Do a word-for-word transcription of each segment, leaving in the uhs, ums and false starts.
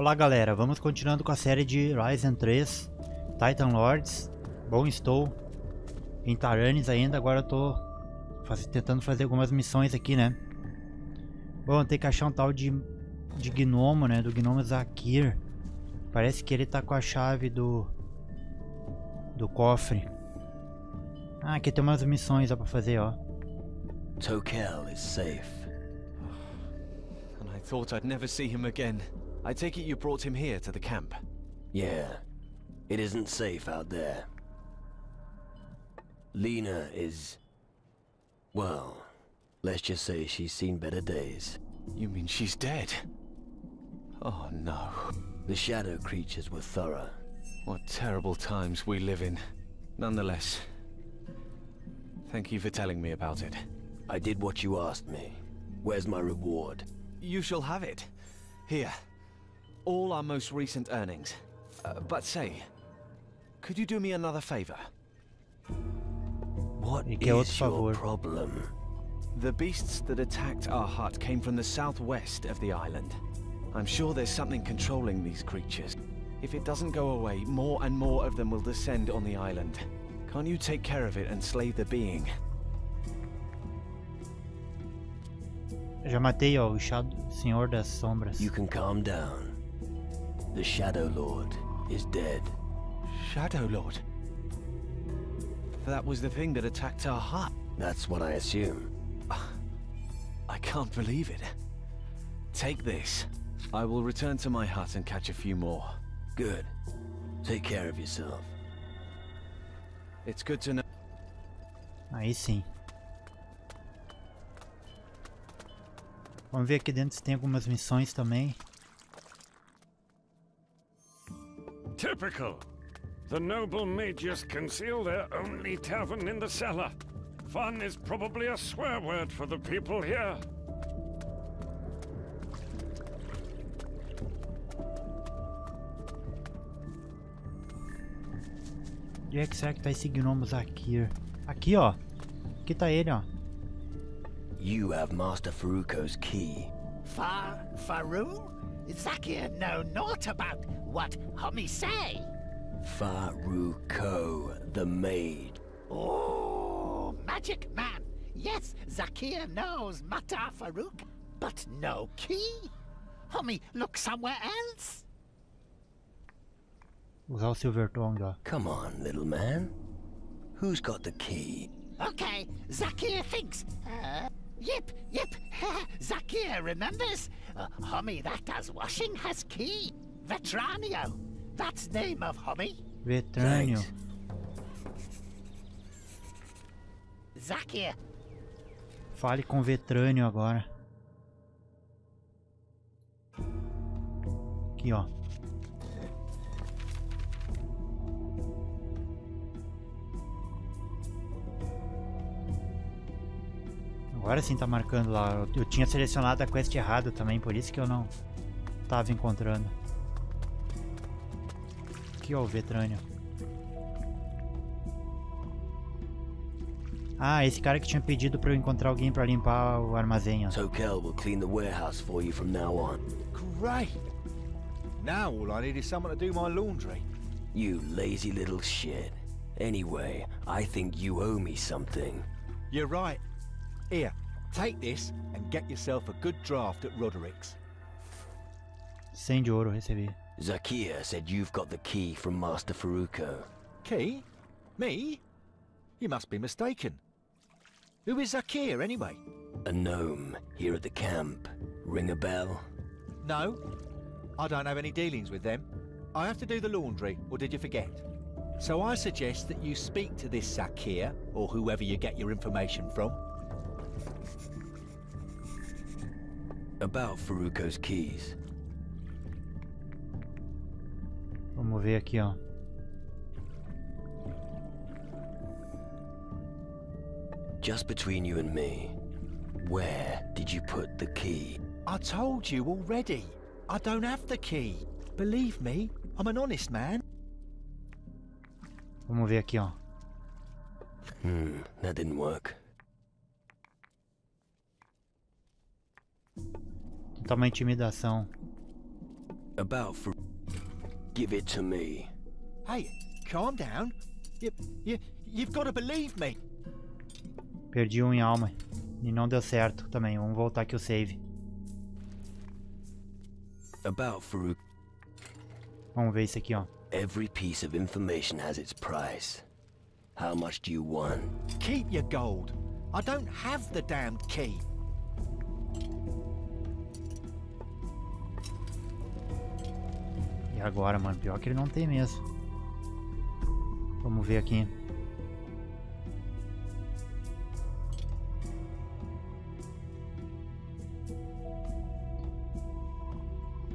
Olá galera, vamos continuando com a série de Risen três Titan Lords. Bom, estou em Taranis ainda, agora estou faz... tentando fazer algumas missões aqui, né? Bom, tem que achar um tal de, de gnomo, né? Do gnomo Zakir. Parece que ele tá com a chave do do cofre. Ah, aqui tem umas missões ó, pra fazer, ó. Tokel is safe. And I thought I'd never see him again. I take it you brought him here to the camp. Yeah, it isn't safe out there. Lena is... well, let's just say she's seen better days. You mean she's dead? Oh no. The shadow creatures were thorough. What terrible times we live in. Nonetheless, thank you for telling me about it. I did what you asked me. Where's my reward? You shall have it. Here. All our most recent earnings. Uh, but say, could you do me another favor? What is your problem? The beasts that attacked our hut came from the southwest of the island. I'm sure there's something controlling these creatures. If it doesn't go away, more and more of them will descend on the island. Can't you take care of it and slay the being? Já matei ó, o Senhor das Sombras. You can calm down. The Shadow Lord is dead. Shadow Lord? That was the thing that attacked our hut. That's what I assume. I can't believe it. Take this. I will return to my hut and catch a few more. Good. Take care of yourself. It's good to know. Aí sim. Vamos ver aqui dentro se tem algumas missões também. Typical. The noble mages conceal their only tavern in the cellar. Fun is probably a swear word for the people here. Onde é que será que tá esse gnomo Zakir? Aqui ó, aqui tá ele ó. You have Master Faruko's key. Far Faru? Zakir know naught about what Homie say. Faruko the maid. Oh, magic man. Yes, Zakir knows Mata Faruka, but no key. Homie, look somewhere else. Come on, little man. Who's got the key? Okay, Zakir thinks. Uh, yep, yep. Zakir remembers. Uh, homie that does washing has key. Vetranio. That's name of homie. Vetranio. Zakir. Fale com Vetranio agora. Aqui ó. Agora sim tá marcando lá, eu tinha selecionado a quest errada também, por isso que eu não tava encontrando. Aqui ó, o Vetranio. Ah, esse cara que tinha pedido pra eu encontrar alguém pra limpar o armazém ó. Tokel will clean the warehouse for you from now on. Great! Now all I need is someone to do my laundry. You lazy little shit. Anyway, I think you owe me something. You're right. Here, take this and get yourself a good draft at Roderick's. cem de ouro recebi. Zakia said you've got the key from Master Faruko. Key? Me? You must be mistaken. Who is Zakia anyway? A gnome here at the camp. Ring a bell? No, I don't have any dealings with them. I have to do the laundry, or did you forget? So I suggest that you speak to this Zakia, or whoever you get your information from. About Faruko's keys. Vamos ver aqui, ó. Just between you and me, where did you put the key? I told you already. I don't have the key. Believe me, I'm an honest man. Vamos ver aqui, ó. Hmm, that didn't work. Toma intimidação. About for... Give it to me. Hey, calm down. You, you, you've got to believe me. Perdi um em alma. E não deu certo também. Vamos voltar aqui o save. About Faruko. Vamos ver isso aqui, ó. Every piece of information has its price. How much do you want? Keep your gold. I don't have the damned key. E agora, mano, pior que ele não tem mesmo. Vamos ver aqui.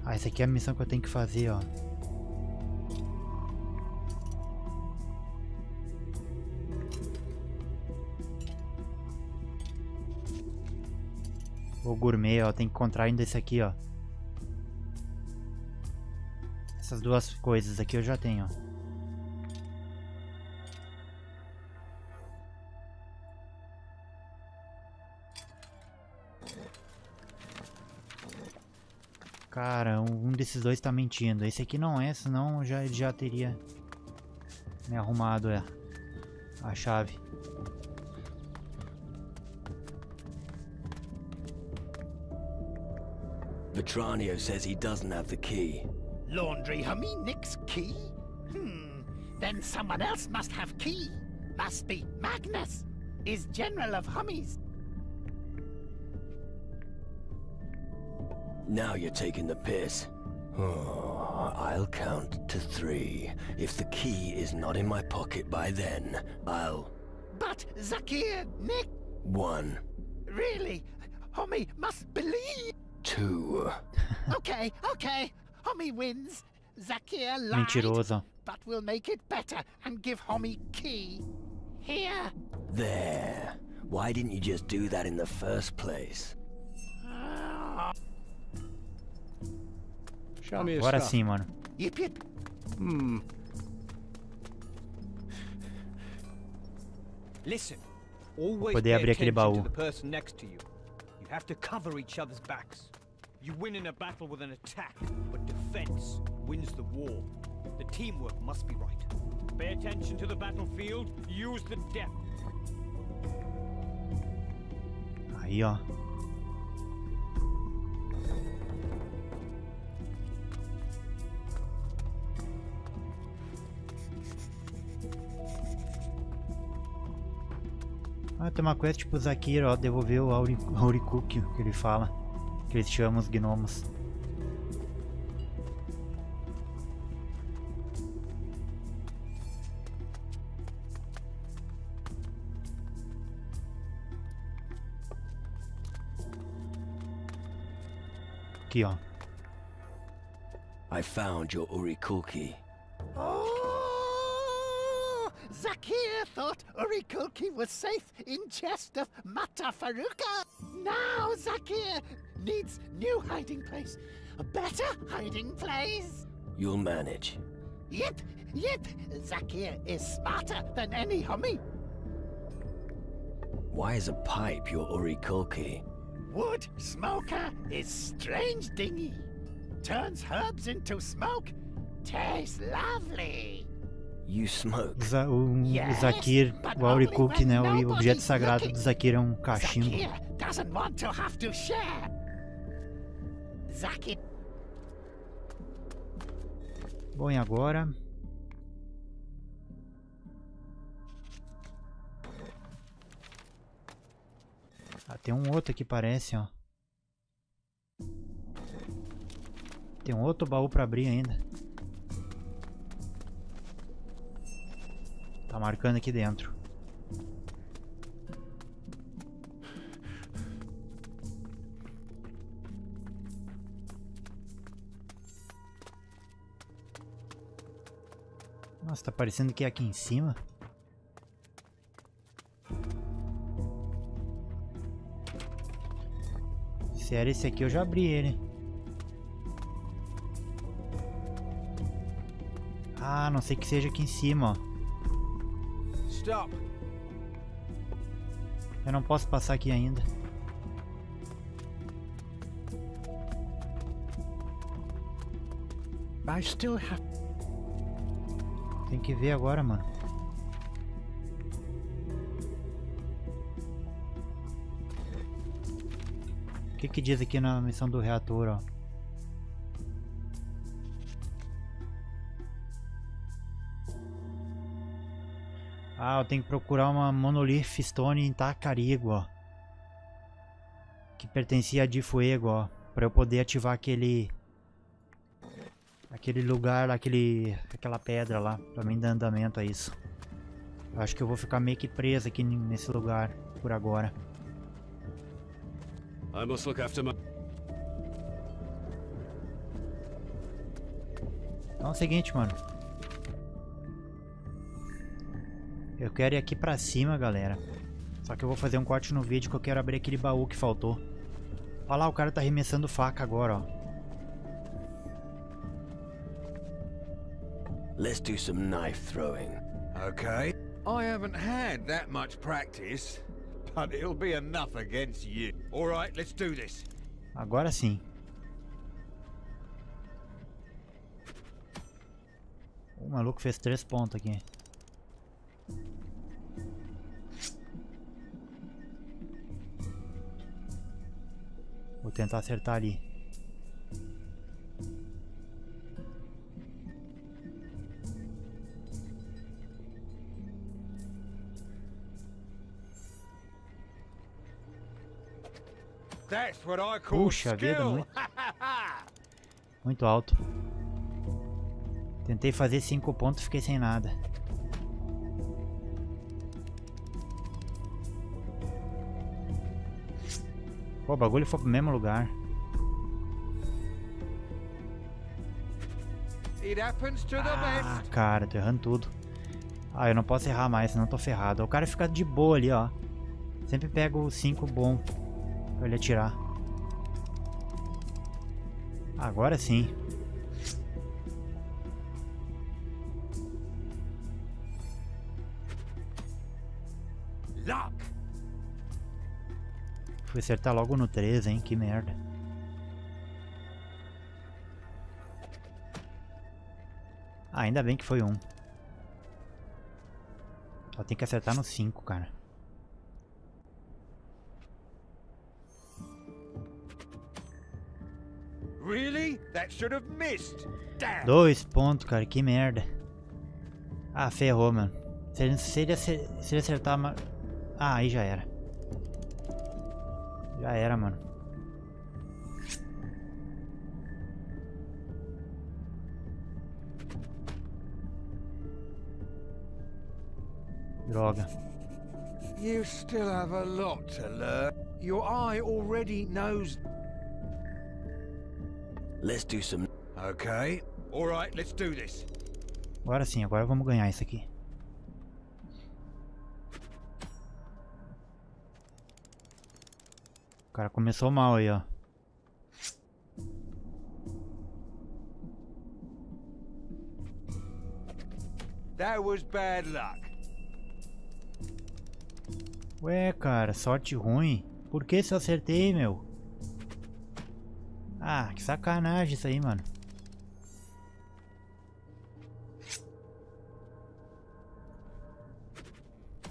Ah, essa aqui é a missão que eu tenho que fazer, ó. O gourmet, ó, tem que encontrar ainda esse aqui, ó. Essas duas coisas aqui eu já tenho, ó. Cara, um desses dois tá mentindo. Esse aqui não é, senão já, ele já teria me arrumado é, a chave. Vetranio says he doesn't have the key. Laundry hummy Nick's key? Hmm, then someone else must have key. Must be Magnus, is general of hummies. Now you're taking the piss. Oh, I'll count to three. If the key is not in my pocket by then, I'll... But, Zakir, Nick... One. Really? Homie must believe... Two. Okay, okay. Homie wins. Zakir lied. Mentiroso. But we'll make it better and give Homie key. Here. There. Why didn't you just do that in the first place? Uh... Agora sim, mano. Hmm. Vou poder abrir aquele baú. Aí, ó. Ah, tem uma quest tipo Zakir, ó, devolveu o Urukulki, que ele fala, que eles chamam os gnomos. Aqui, ó. I found your Urukulki. Zakir thought Urukulki was safe in chest of Mata Faruka. Now Zakir needs new hiding place, a better hiding place. You'll manage. Yep, yep. Zakir is smarter than any homie. Why is a pipe your Urukulki? Wood smoker is strange dingy. Turns herbs into smoke. Tastes lovely. You smoke. O Zakir, o Urukulki, né, o objeto sagrado do Zakir é um cachimbo. Bom, e agora? Ah, tem um outro aqui, parece, ó. Tem um outro baú pra abrir ainda. Tá marcando aqui dentro. Nossa, tá parecendo que é aqui em cima. Se era esse aqui, eu já abri ele. Ah, não sei que seja aqui em cima, ó. Eu não posso passar aqui ainda. I still have. Tem que ver agora, mano. O que que diz aqui na missão do reator, ó? Ah, eu tenho que procurar uma Monolith Stone em Takarigua, ó, que pertencia a Difuego, ó, pra eu poder ativar aquele aquele lugar, aquele, aquela pedra lá, pra mim dar andamento a isso. Eu acho que eu vou ficar meio que preso aqui nesse lugar por agora. I must look after my... Então é o seguinte, mano. Eu quero ir aqui pra cima, galera. Só que eu vou fazer um corte no vídeo que eu quero abrir aquele baú que faltou. Olha lá, o cara tá arremessando faca agora, ó. Let's do some knife throwing. Okay. I haven't had that much practice, but it'll be enough against you. All right, let's do this. Agora sim. O maluco fez três pontos aqui. Vou tentar acertar ali. Puxa vida, muito, muito alto. Tentei fazer cinco pontos, fiquei sem nada. Pô, o bagulho foi pro mesmo lugar. Ah, cara, tô errando tudo. Ah, eu não posso errar mais, senão tô ferrado. O cara fica de boa ali, ó. Sempre pego o cinco bom pra ele atirar. Agora sim. Vou acertar logo no três, hein? Que merda. Ah, ainda bem que foi um. Só tem que acertar no cinco, cara. Really? That should have missed. Damn. Dois pontos, cara. Que merda. Ah, ferrou, mano. Se ele acertar... Ah, aí já era. Já era, mano. Droga. You still have a lot to learn. Your eye already knows. Let's do some. Okay. All right, let's do this. Agora sim, agora vamos ganhar isso aqui. O cara começou mal aí, ó. That was bad luck. Ué, cara, sorte ruim. Por que se eu acertei, meu? Ah, que sacanagem isso aí, mano.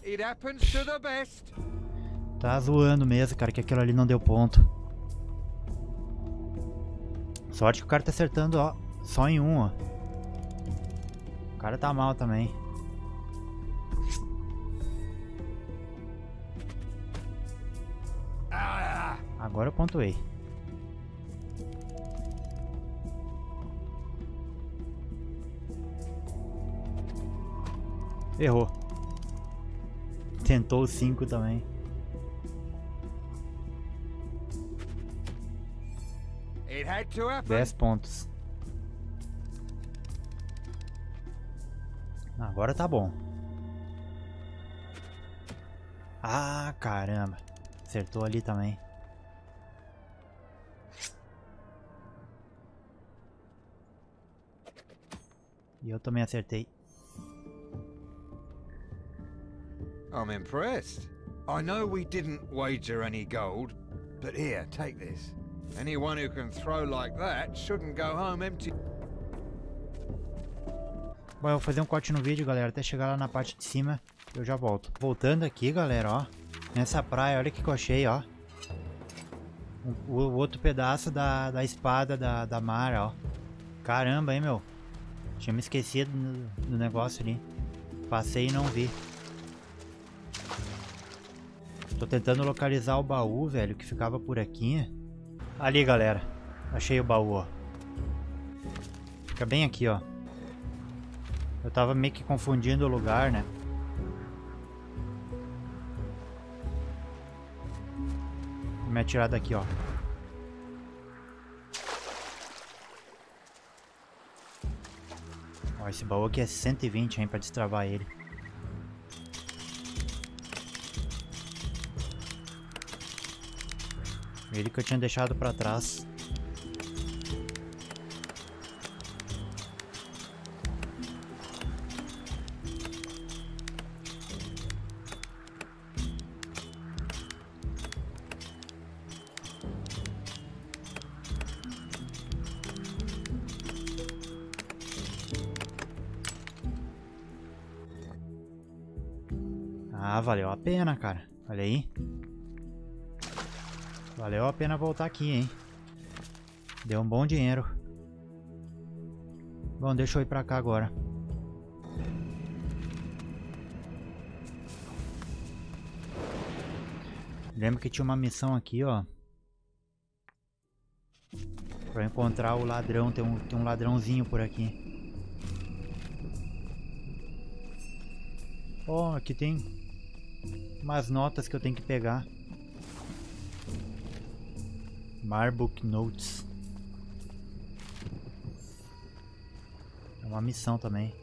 It happens to the best. Tá zoando mesmo, cara, que aquilo ali não deu ponto. Sorte que o cara tá acertando, ó, só em um, ó. O cara tá mal também. Agora eu pontuei. Errou. Tentou o cinco também. dez pontos. Agora tá bom. Ah, caramba. Acertou ali também. E eu também acertei. I'm impressed. I know we didn't wager any gold, but here, take this. Anyone who can throw like that shouldn't go home empty. Bom, eu vou fazer um corte no vídeo, galera, até chegar lá na parte de cima. Eu já volto. Voltando aqui, galera, ó. Nessa praia, olha o que eu achei, ó. O, o outro pedaço da, da espada da, da Mara, ó. Caramba, hein, meu. Tinha me esquecido do, do negócio ali. Passei e não vi. Tô tentando localizar o baú, velho, que ficava por aqui. Ali, galera. Achei o baú, ó. Fica bem aqui, ó. Eu tava meio que confundindo o lugar, né? Vou me atirar daqui, ó. Ó, esse baú aqui é cento e vinte, hein, pra destravar ele. Ele que eu tinha deixado pra trás. Ah, valeu a pena, cara. Olha aí. Valeu a pena voltar aqui, hein? Deu um bom dinheiro. Bom, deixa eu ir pra cá agora. Lembro que tinha uma missão aqui, ó. Pra encontrar o ladrão. Tem um, tem um ladrãozinho por aqui. Ó, oh, aqui tem umas notas que eu tenho que pegar. Marbook Notes. É uma missão também.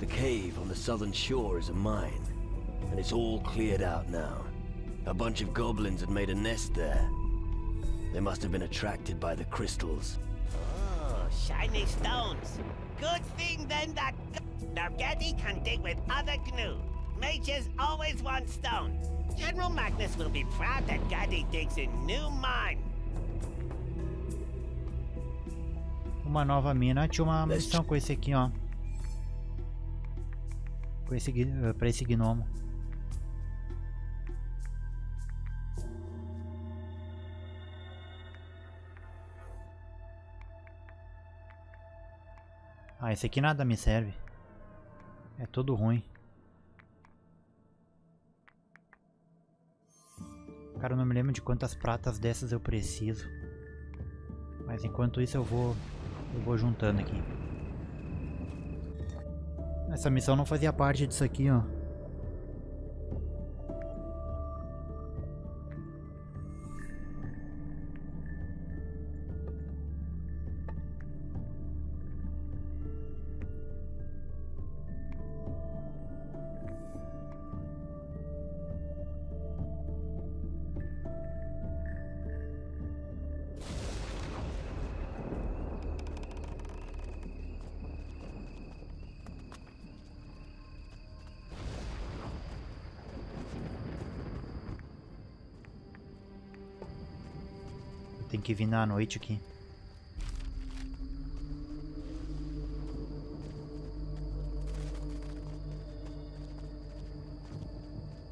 The cave on the southern shore is a mine, and it's all cleared out now. A bunch of goblins had made a nest there. They must have been attracted by the crystals. Oh, shiny stones. Good thing then that now Gaddy can dig with other gnu. Mages always want stones. General Magnus will be proud that Gaddy digs a new mine. Uma nova mina. Tinha uma missão com esse aqui, ó. Com esse, pra esse gnomo. Ah, esse aqui nada me serve. É todo ruim. Cara, eu não me lembro de quantas pratas dessas eu preciso. Mas enquanto isso eu vou, eu vou juntando aqui. Essa missão não fazia parte disso aqui, ó. Tem que vir na noite aqui.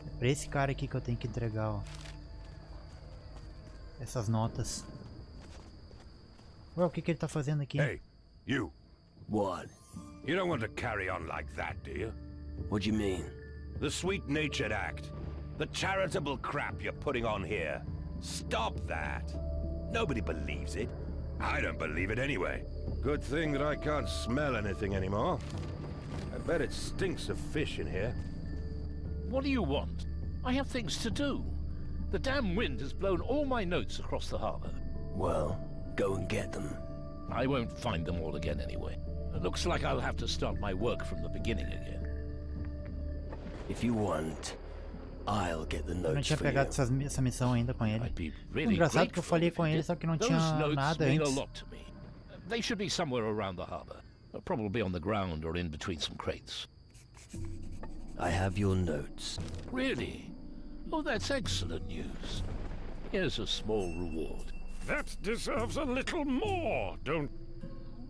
É pra esse cara aqui que eu tenho que entregar, ó. Essas notas. Ué, o que que ele tá fazendo aqui? Hey, you. What? You don't want to carry on like that, do you? What do you mean? The sweet-natured act. The charitable crap you're putting on here. Stop that. Nobody believes it. I don't believe it anyway. Good thing that I can't smell anything anymore. I bet it stinks of fish in here. What do you want? I have things to do. The damn wind has blown all my notes across the harbor. Well, go and get them. I won't find them all again anyway. It looks like I'll have to start my work from the beginning again. If you want... I'll get the notes. Eu não tinha pegado essas, essa missão ainda com ele. Really engraçado que eu falei com ele, só que não tinha nada antes. They should be somewhere around the harbor, probably on the ground or in between some crates. I have your notes. Really? Oh, that's excellent news. Here's a small reward. That deserves a little more, don't...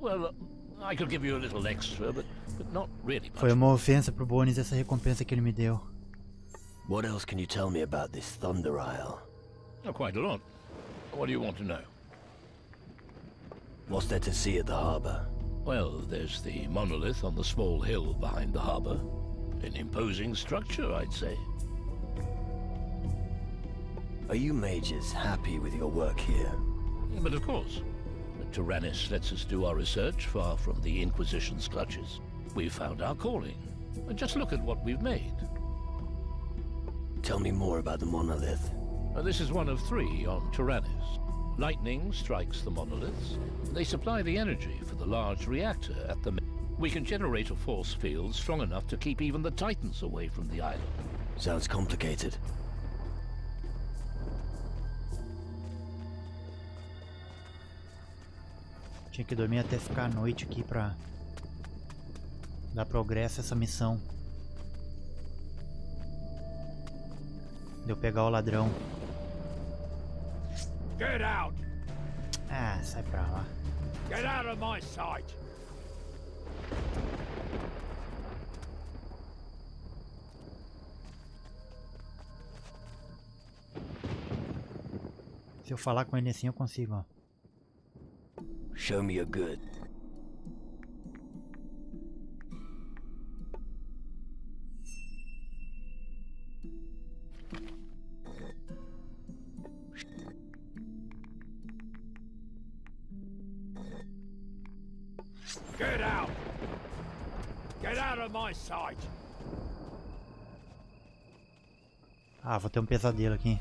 Well, I could give you a little extra, but, but not really much. Foi uma ofensa pro Bones essa recompensa que ele me deu. What else can you tell me about this Thunder Isle? Oh, quite a lot. What do you want to know? What's there to see at the harbour? Well, there's the monolith on the small hill behind the harbour. An imposing structure, I'd say. Are you mages happy with your work here? But of course. Tyrannis lets us do our research far from the Inquisition's clutches. We've found our calling. Just look at what we've made. Tell me more about the monolith. This is one of three on Tyrannis. Lightning strikes the monoliths. They supply the energy for the large reactor at the... We can generate a force field strong enough to keep even the Titans away from the island. Sounds complicated. Tinha que dormir até ficar a noite aqui pra dar progresso essa missão. Deu pegar o ladrão. Get out! Ah, sai pra lá. Get out of my sight! Se eu falar com ele assim eu consigo, ó. Show me your good. Get out! Get out of my sight! Ah, vou ter um pesadelo aqui.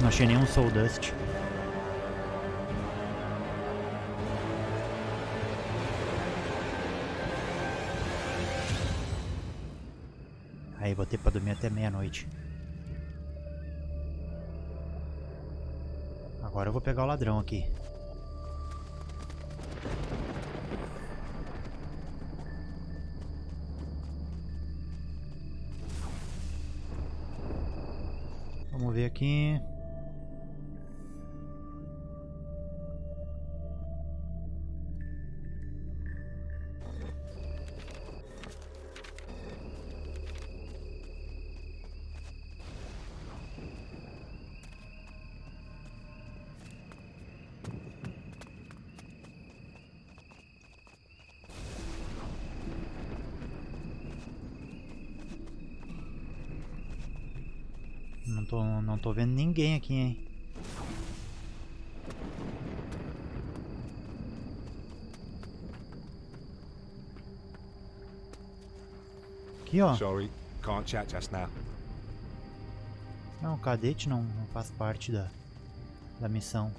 Não achei nenhum Soul Dust. Aí, botei pra dormir até meia-noite. Agora eu vou pegar o ladrão aqui. Vamos ver aqui. Não tô, não tô vendo ninguém aqui, hein? Aqui, ó. Sorry, can't chat just now. Não, o cadete não, não faz parte da, da missão.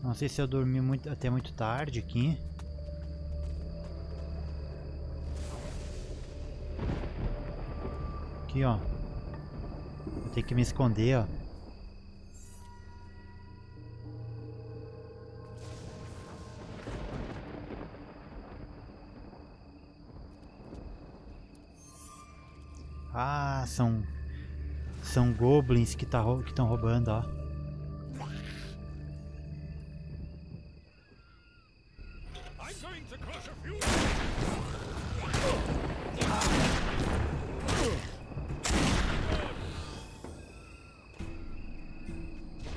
Não sei se eu dormi muito, até muito tarde aqui. Aqui, ó. Vou ter que me esconder, ó. Ah, são... são goblins que tá, estão roubando, ó.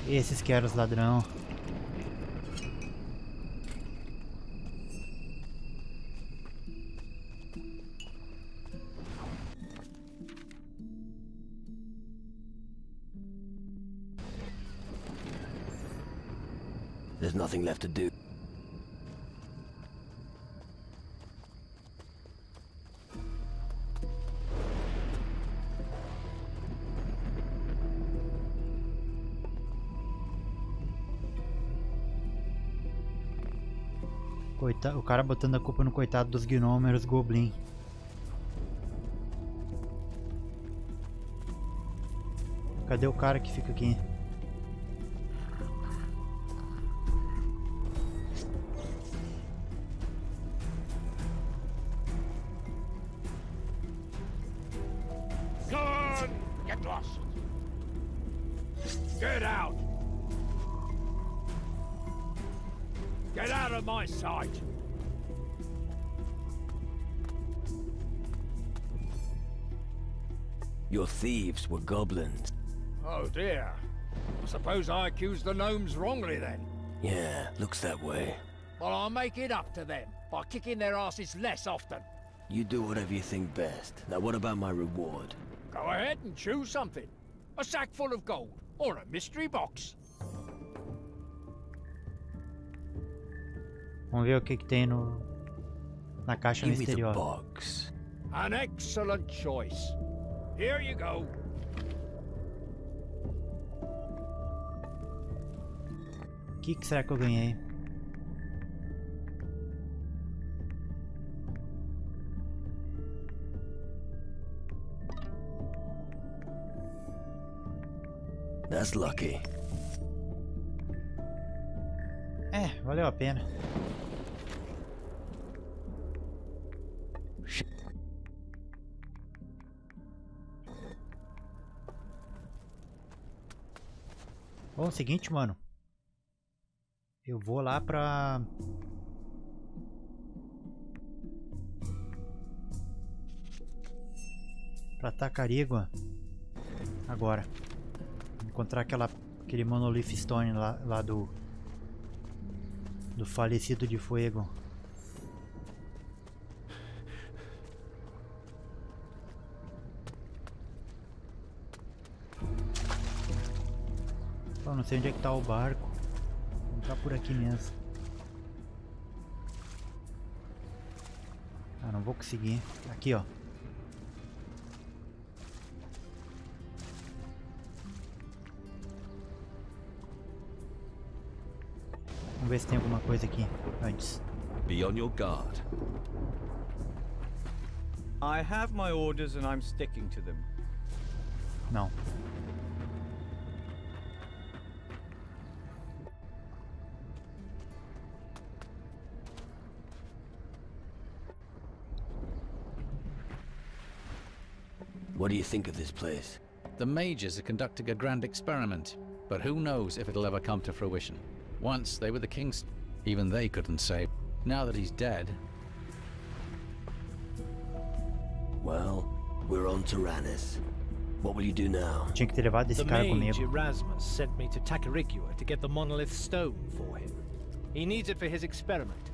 Esses que eram os ladrão. There's nothing left to do. Coitado, o cara botando a culpa no coitado dos gnômeros goblin. Cadê o cara que fica aqui? Your thieves were goblins. Oh dear. I suppose I accused the gnomes wrongly then. Yeah, looks that way. Well, I'll make it up to them by kicking their asses less often. You do whatever you think best. Now what about my reward? Go ahead and choose something. A sack full of gold or a mystery box. Vamos ver o que que tem no na caixa misteriosa. Box. An excellent choice. Here you go. O que que será que eu ganhei? That's lucky. É, valeu a pena. Bom, é o seguinte, mano. Eu vou lá pra... Pra Takarigua. Agora. Encontrar aquela, aquele Monolith Stone lá, lá do... Do falecido Difuego. Não sei onde é que tá o barco. Não tá por aqui mesmo. Ah, não vou conseguir. Aqui, ó. Vamos ver se tem alguma coisa aqui antes. Be on your guard. I have my orders and I'm sticking to them. Não. What do you think of this place? The mages are conducting a grand experiment, but who knows if it'll ever come to fruition. Once they were the kings, even they couldn't save. Now that he's dead... Well, we're on Taranis. What will you do now? The mage Erasmus sent me to Takarigua to get the Monolith Stone for him. He needs it for his experiment.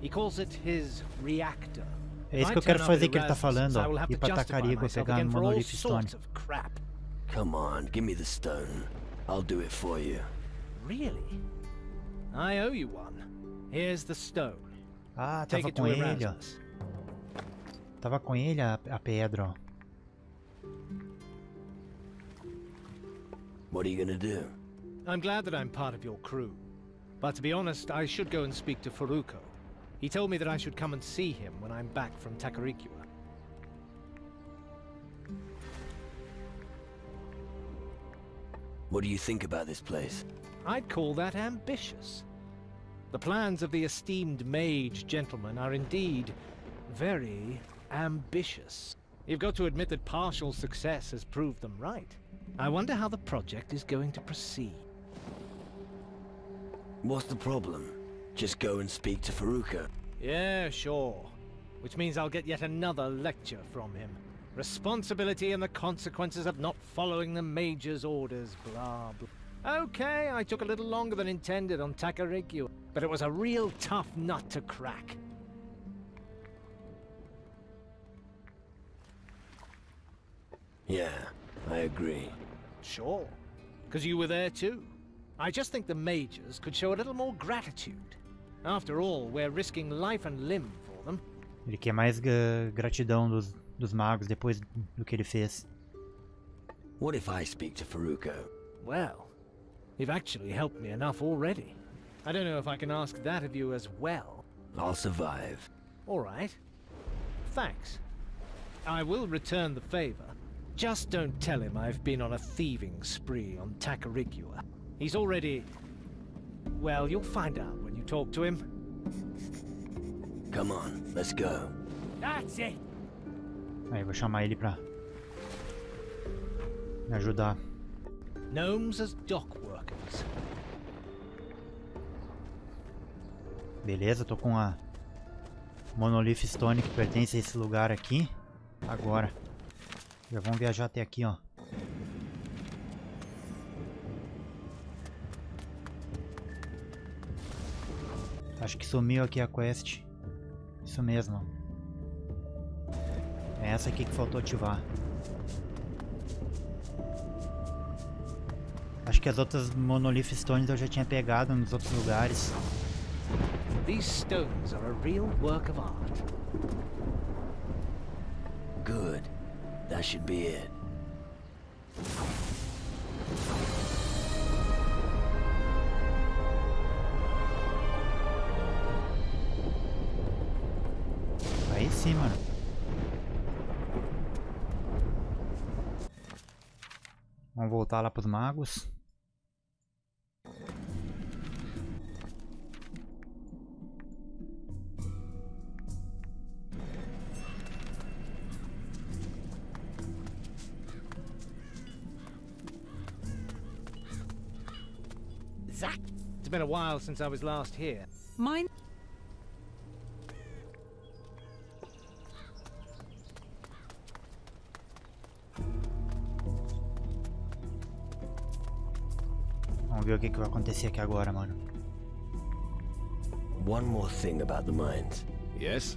He calls it his reactor. É isso que eu quero fazer, que ele tá falando, ó. Ir pra Takarigua pegar no Monolith Stone. Come on, give me the stone. I'll do it for you. Really? I owe you one. Here's the stone. Ah, tava com ele, ó. Tava com ele a, a pedra, ó. What are you gonna do? I'm glad that I'm part of your crew. But to be honest, I should go and speak to Faruko. He told me that I should come and see him when I'm back from Takarigua. What do you think about this place? I'd call that ambitious. The plans of the esteemed mage gentleman are indeed very ambitious. You've got to admit that partial success has proved them right. I wonder how the project is going to proceed. What's the problem? Just go and speak to Faruko. Yeah, sure. Which means I'll get yet another lecture from him. Responsibility and the consequences of not following the Major's orders, blah blah. Okay, I took a little longer than intended on Takarigua, but it was a real tough nut to crack. Yeah, I agree. Sure, because you were there too. I just think the Majors could show a little more gratitude. After all, we're risking life and limb for them. Ele quer mais gratidão dos, dos magos depois do que ele fez. What if I speak to Faruko? Well, you've actually helped me enough already. I don't know if I can ask that of you as well. I'll survive. All right. Thanks. I will return the favor. Just don't tell him I've been on a thieving spree on Takarigua. He's already... Well, you'll find out when you talk to him. Come on, let's go. That's it. Aí, vou chamar ele pra me ajudar. Gnomes as dock workers. Beleza, tô com a Monolith Stone que pertence a esse lugar aqui. Agora. Já vamos viajar até aqui, ó. Acho que sumiu aqui a quest. Isso mesmo. É essa aqui que faltou ativar. Acho que as outras Monolith Stones eu já tinha pegado nos outros lugares. These stones are a real work of art. Good. That should be it. Aí sim, mano. Vamos voltar lá pros magos. It's been a while since I was last here. Mine. Vamos ver o que que vai acontecer aqui agora, mano. One more thing about the mines. Yes.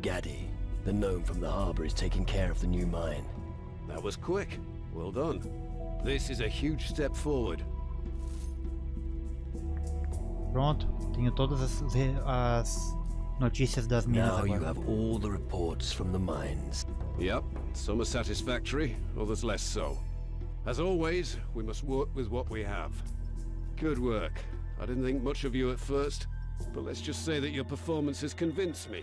Gaddy, the gnome from the harbor, is taking care of the new mine. That was quick. Well done. This is a huge step forward. Pronto, tenho todas as, as notícias das minas agora. Now you have all the reports from the mines. Yep, some are satisfactory, others less so. As always, we must work with what we have. Good work. I didn't think much of you at first, but let's just say that your performance has convinced me.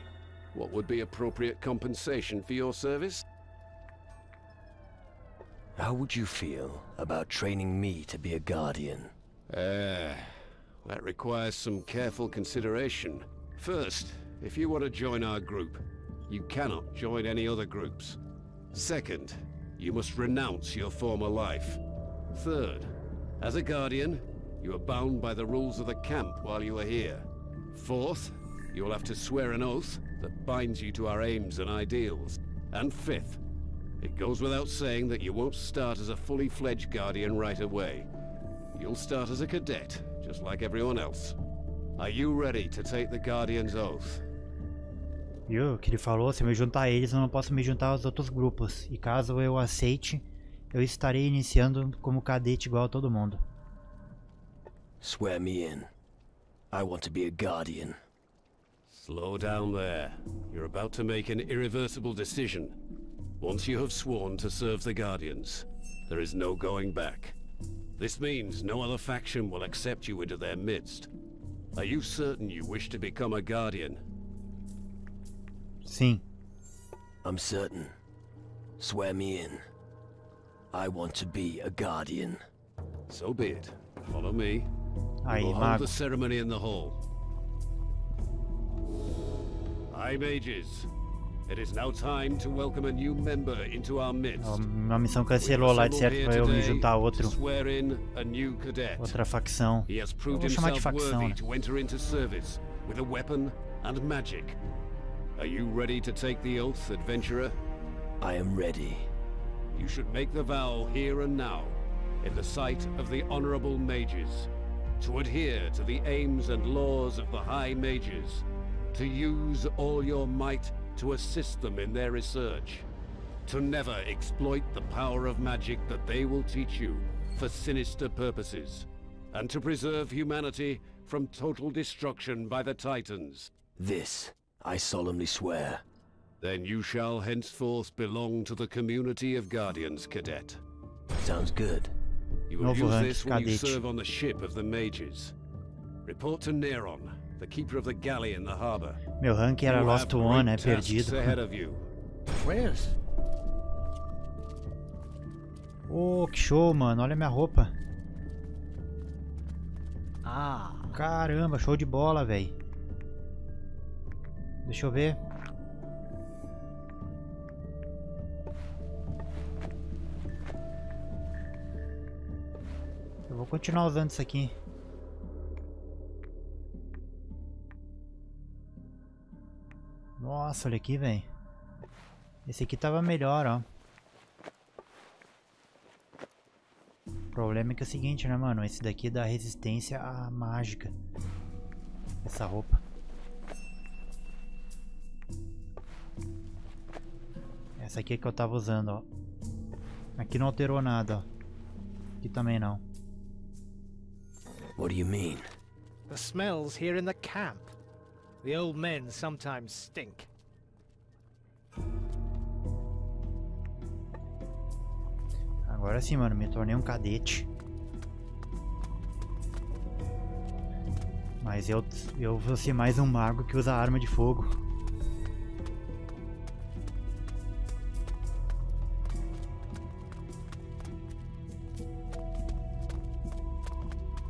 What would be appropriate compensation for your service? How would you feel about training me to be a guardian? Uh, that requires some careful consideration. First, if you want to join our group, you cannot join any other groups. Second, you must renounce your former life. Third, as a guardian, you are bound by the rules of the camp while you are here. Fourth, you will have to swear an oath that binds you to our aims and ideals. And fifth, it goes without saying that you won't start as a fully fledged guardian right away. You'll start as a cadet, just like everyone else. Are you ready to take the guardian's oath? Viu o que ele falou? Se eu me juntar a eles, eu não posso me juntar aos outros grupos. E caso eu aceite, eu estarei iniciando como cadete igual a todo mundo. Swear me in. I want to be a guardian. Slow down there. You're about to make an irreversible decision. Once you have sworn to serve the Guardians, there is no going back. This means no other faction will accept you into their midst. Are you certain you wish to become a Guardian? Sim. I'm certain. Swear me in. I want to be a Guardian. So be it. Follow me. I will hold the ceremony in the hall. Aye, mages. It is now time to welcome a new member into our midst. A missão cancelou lá, de certo, para eu me juntar a outro. Outra facção. Eu vou chamar de facção, né? With a weapon and magic. Are you ready to take the oath, adventurer? I am ready. You should make the vow here and now, in the sight of the honorable mages, to adhere to the aims and laws of the high mages, to use all your might to assist them in their research, to never exploit the power of magic that they will teach you for sinister purposes, and to preserve humanity from total destruction by the Titans. This I solemnly swear. Then you shall henceforth belong to the community of Guardians, cadet. Sounds good. You will use this when you serve on the ship of the mages. Report to Neron, the keeper of the galley in the harbor. Meu rank era lost one, é perdido. Where's? Oh, que show, mano. Olha minha roupa. Ah, caramba, show de bola, velho. Deixa eu ver. Eu vou continuar usando isso aqui. Nossa, olha aqui, velho. Esse aqui tava melhor, ó. O problema é que é o seguinte, né, mano? Esse daqui dá resistência à mágica. Essa roupa. Essa aqui é que eu tava usando, ó. Aqui não alterou nada, ó. Aqui também não. What do you mean? The smells here in the camp. The old men sometimes stink. Agora sim, mano, me tornei um cadete. Mas eu, eu vou ser mais um mago que usa arma de fogo.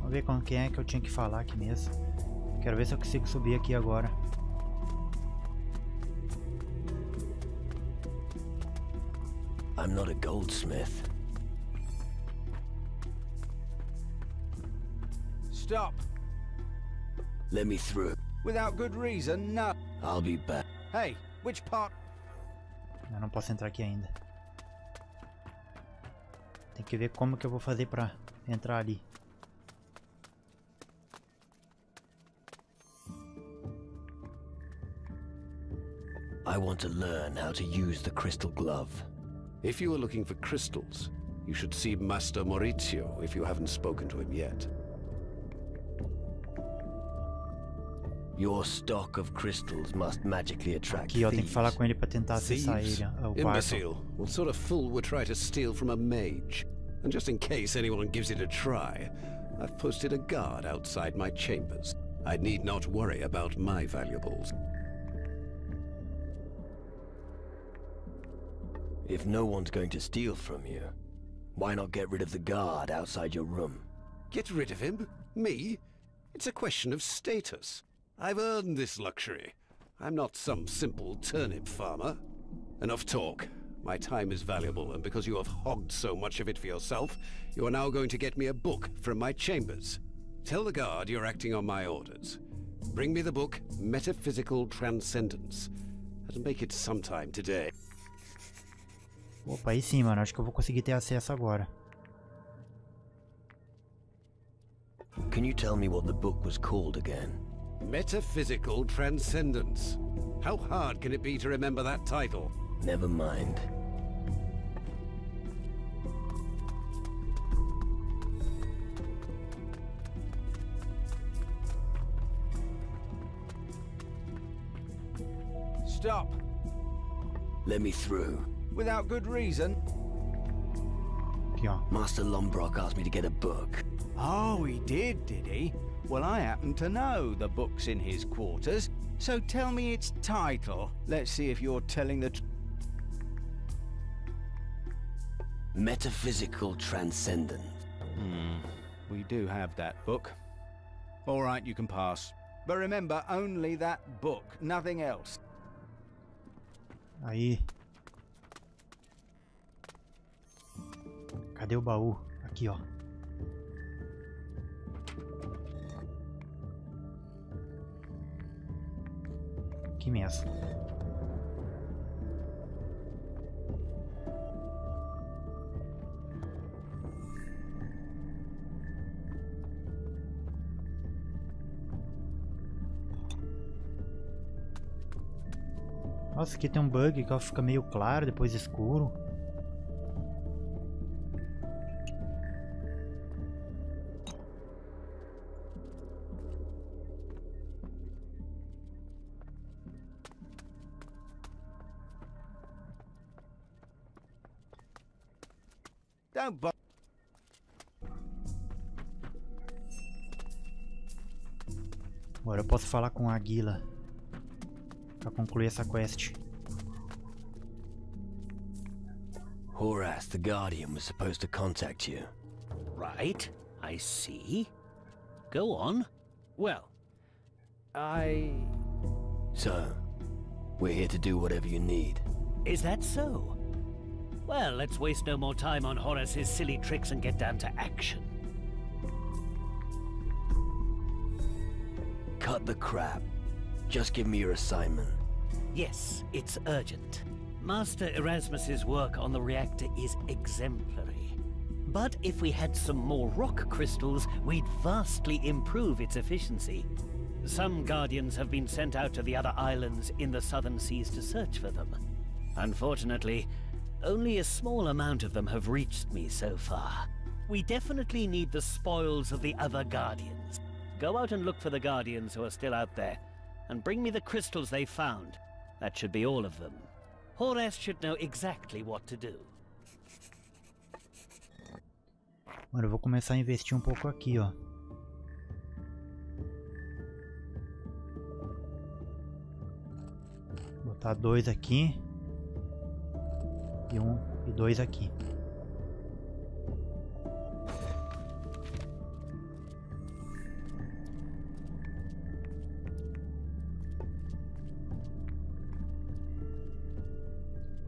Vamos ver com quem é que eu tinha que falar aqui mesmo. Quero ver se eu consigo subir aqui agora. I'm not a goldsmith. Stop. Let me through. Without good reason, no. I'll be back. Hey, which part? Eu não posso entrar aqui ainda. Tem que ver como que eu vou fazer para entrar ali. I want to learn how to use the crystal glove. If you are looking for crystals, you should see Master Maurizio if you haven't spoken to him yet. Your stock of crystals must magically attract thieves. Aqui, eu tenho que falar com ele para tentar acessar ele, o barco. What sort of fool would try to steal from a mage? And just in case anyone gives it a try, I've posted a guard outside my chambers. I need not worry about my valuables. If no one's going to steal from you, why not get rid of the guard outside your room? Get rid of him? Me? It's a question of status. I've earned this luxury. I'm not some simple turnip farmer. Enough talk. My time is valuable, and because you have hogged so much of it for yourself, you are now going to get me a book from my chambers. Tell the guard you're acting on my orders. Bring me the book, Metaphysical Transcendence, and make it sometime today. Opa, aí sim, mano. Acho que eu vou conseguir ter acesso agora. Can you tell me what the book was called again? Metaphysical Transcendence. How hard can it be to remember that title? Never mind. Stop. Let me through. Without good reason. Yeah. Master Lombrock asked me to get a book. Oh, he did, did he? Well, I happen to know the book's in his quarters, so tell me its title. Let's see if you're telling the... Metaphysical Transcendence. Hmm, we do have that book. All right, you can pass. But remember, only that book, nothing else. Aí. Cadê o baú? Aqui, ó. Que imenso. Nossa, aqui tem um bug que fica meio claro, depois escuro. Agora eu posso falar com a Aguila pra concluir essa quest. Horace, the Guardian, was supposed to contact you. Right, I see. Go on. Well, I... So, we're here to do whatever you need. Is that so? Well, let's waste no more time on Horace's silly tricks and get down to action. Cut the crap. Just give me your assignment. Yes, it's urgent. Master Erasmus's work on the reactor is exemplary. But if we had some more rock crystals, we'd vastly improve its efficiency. Some Guardians have been sent out to the other islands in the southern seas to search for them. Unfortunately, only a small amount of them have reached me so far. We definitely need the spoils of the other Guardians. Go out and look for the Guardians who are still out there, and bring me the crystals they found. That should be all of them. Horace should know exactly what to do. Mano, eu vou começar a investir um pouco aqui, ó. Vou botar dois aqui. E um e dois aqui.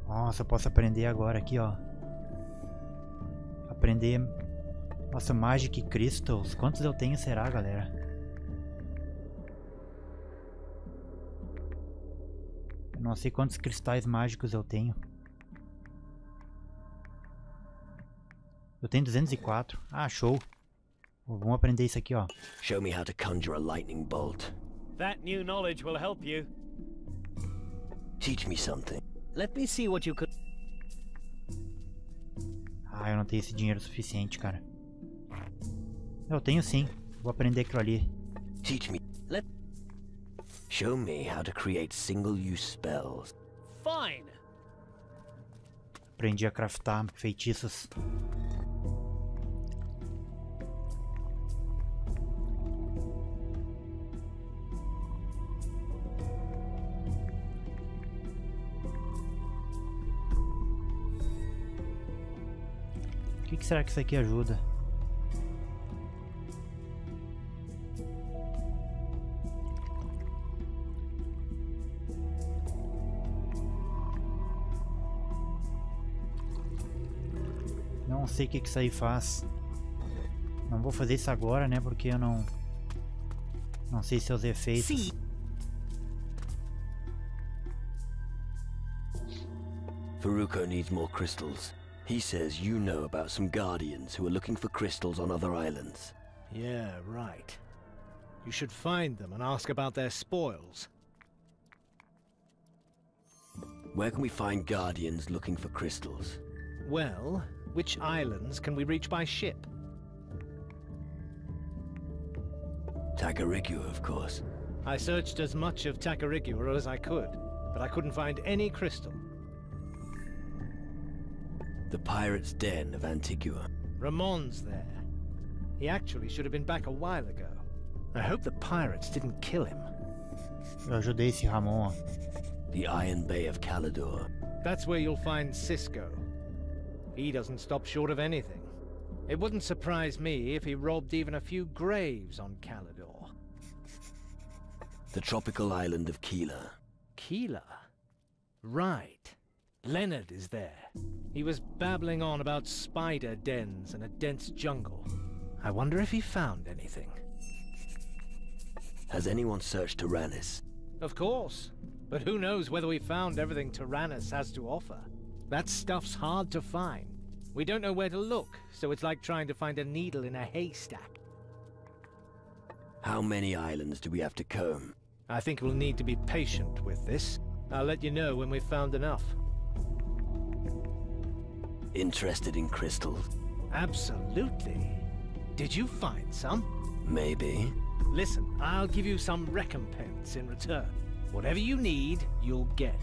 Nossa, eu posso aprender agora aqui, ó. Aprender... Nossa, Magic Crystals. Quantos eu tenho será, galera? Eu não sei quantos cristais mágicos eu tenho. Eu tenho duzentos e quatro. Ah, show. Vamos aprender isso aqui, ó. Show me how to conjure a lightning bolt. That new knowledge will help you. Teach me something. Let me see what you could. Ah, eu não tenho esse dinheiro suficiente, cara. Eu tenho sim. Vou aprender aquilo ali. Teach me. Let Show me how to create single-use spells. Fine. Aprendi a craftar feitiços. O que, que será que isso aqui ajuda? Não sei o que, que isso aí faz. Não vou fazer isso agora, né? Porque eu não... Não sei seus efeitos. Sim. Faruko needs more crystals. He says you know about some Guardians who are looking for crystals on other islands. Yeah, right. You should find them and ask about their spoils. Where can we find Guardians looking for crystals? Well, which islands can we reach by ship? Takarigua, of course. I searched as much of Takarigua as I could, but I couldn't find any crystal. The Pirate's Den of Antigua. Ramon's there. He actually should have been back a while ago. I hope the pirates didn't kill him. Eu ajudei esse Ramon. The Iron Bay of Calador. That's where you'll find Cisco. He doesn't stop short of anything. It wouldn't surprise me if he robbed even a few graves on Calador. The tropical island of Keila. Keila? Right. Leonard is there. He was babbling on about spider dens and a dense jungle. I wonder if he found anything. Has anyone searched Taranis? Of course. But who knows whether we found everything Taranis has to offer. That stuff's hard to find. We don't know where to look, so it's like trying to find a needle in a haystack. How many islands do we have to comb? I think we'll need to be patient with this. I'll let you know when we've found enough. Interested in crystals? Absolutely. Did you find some? Maybe. Listen, I'll give you some recompense in return. Whatever you need, you'll get.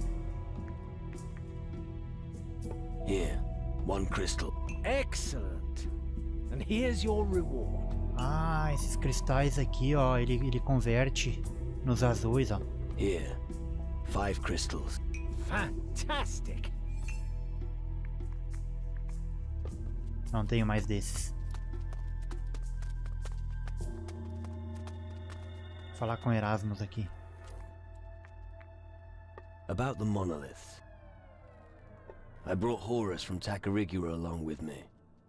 Here, one crystal. Excellent. And here's your reward. Ah, esses cristais aqui, ó, ele ele converte nos azuis, ó. Here, five crystals. Fantastic. Não tenho mais desses. Vou falar com Erasmus aqui. About the monoliths. I brought Horace from Takarigua along with me.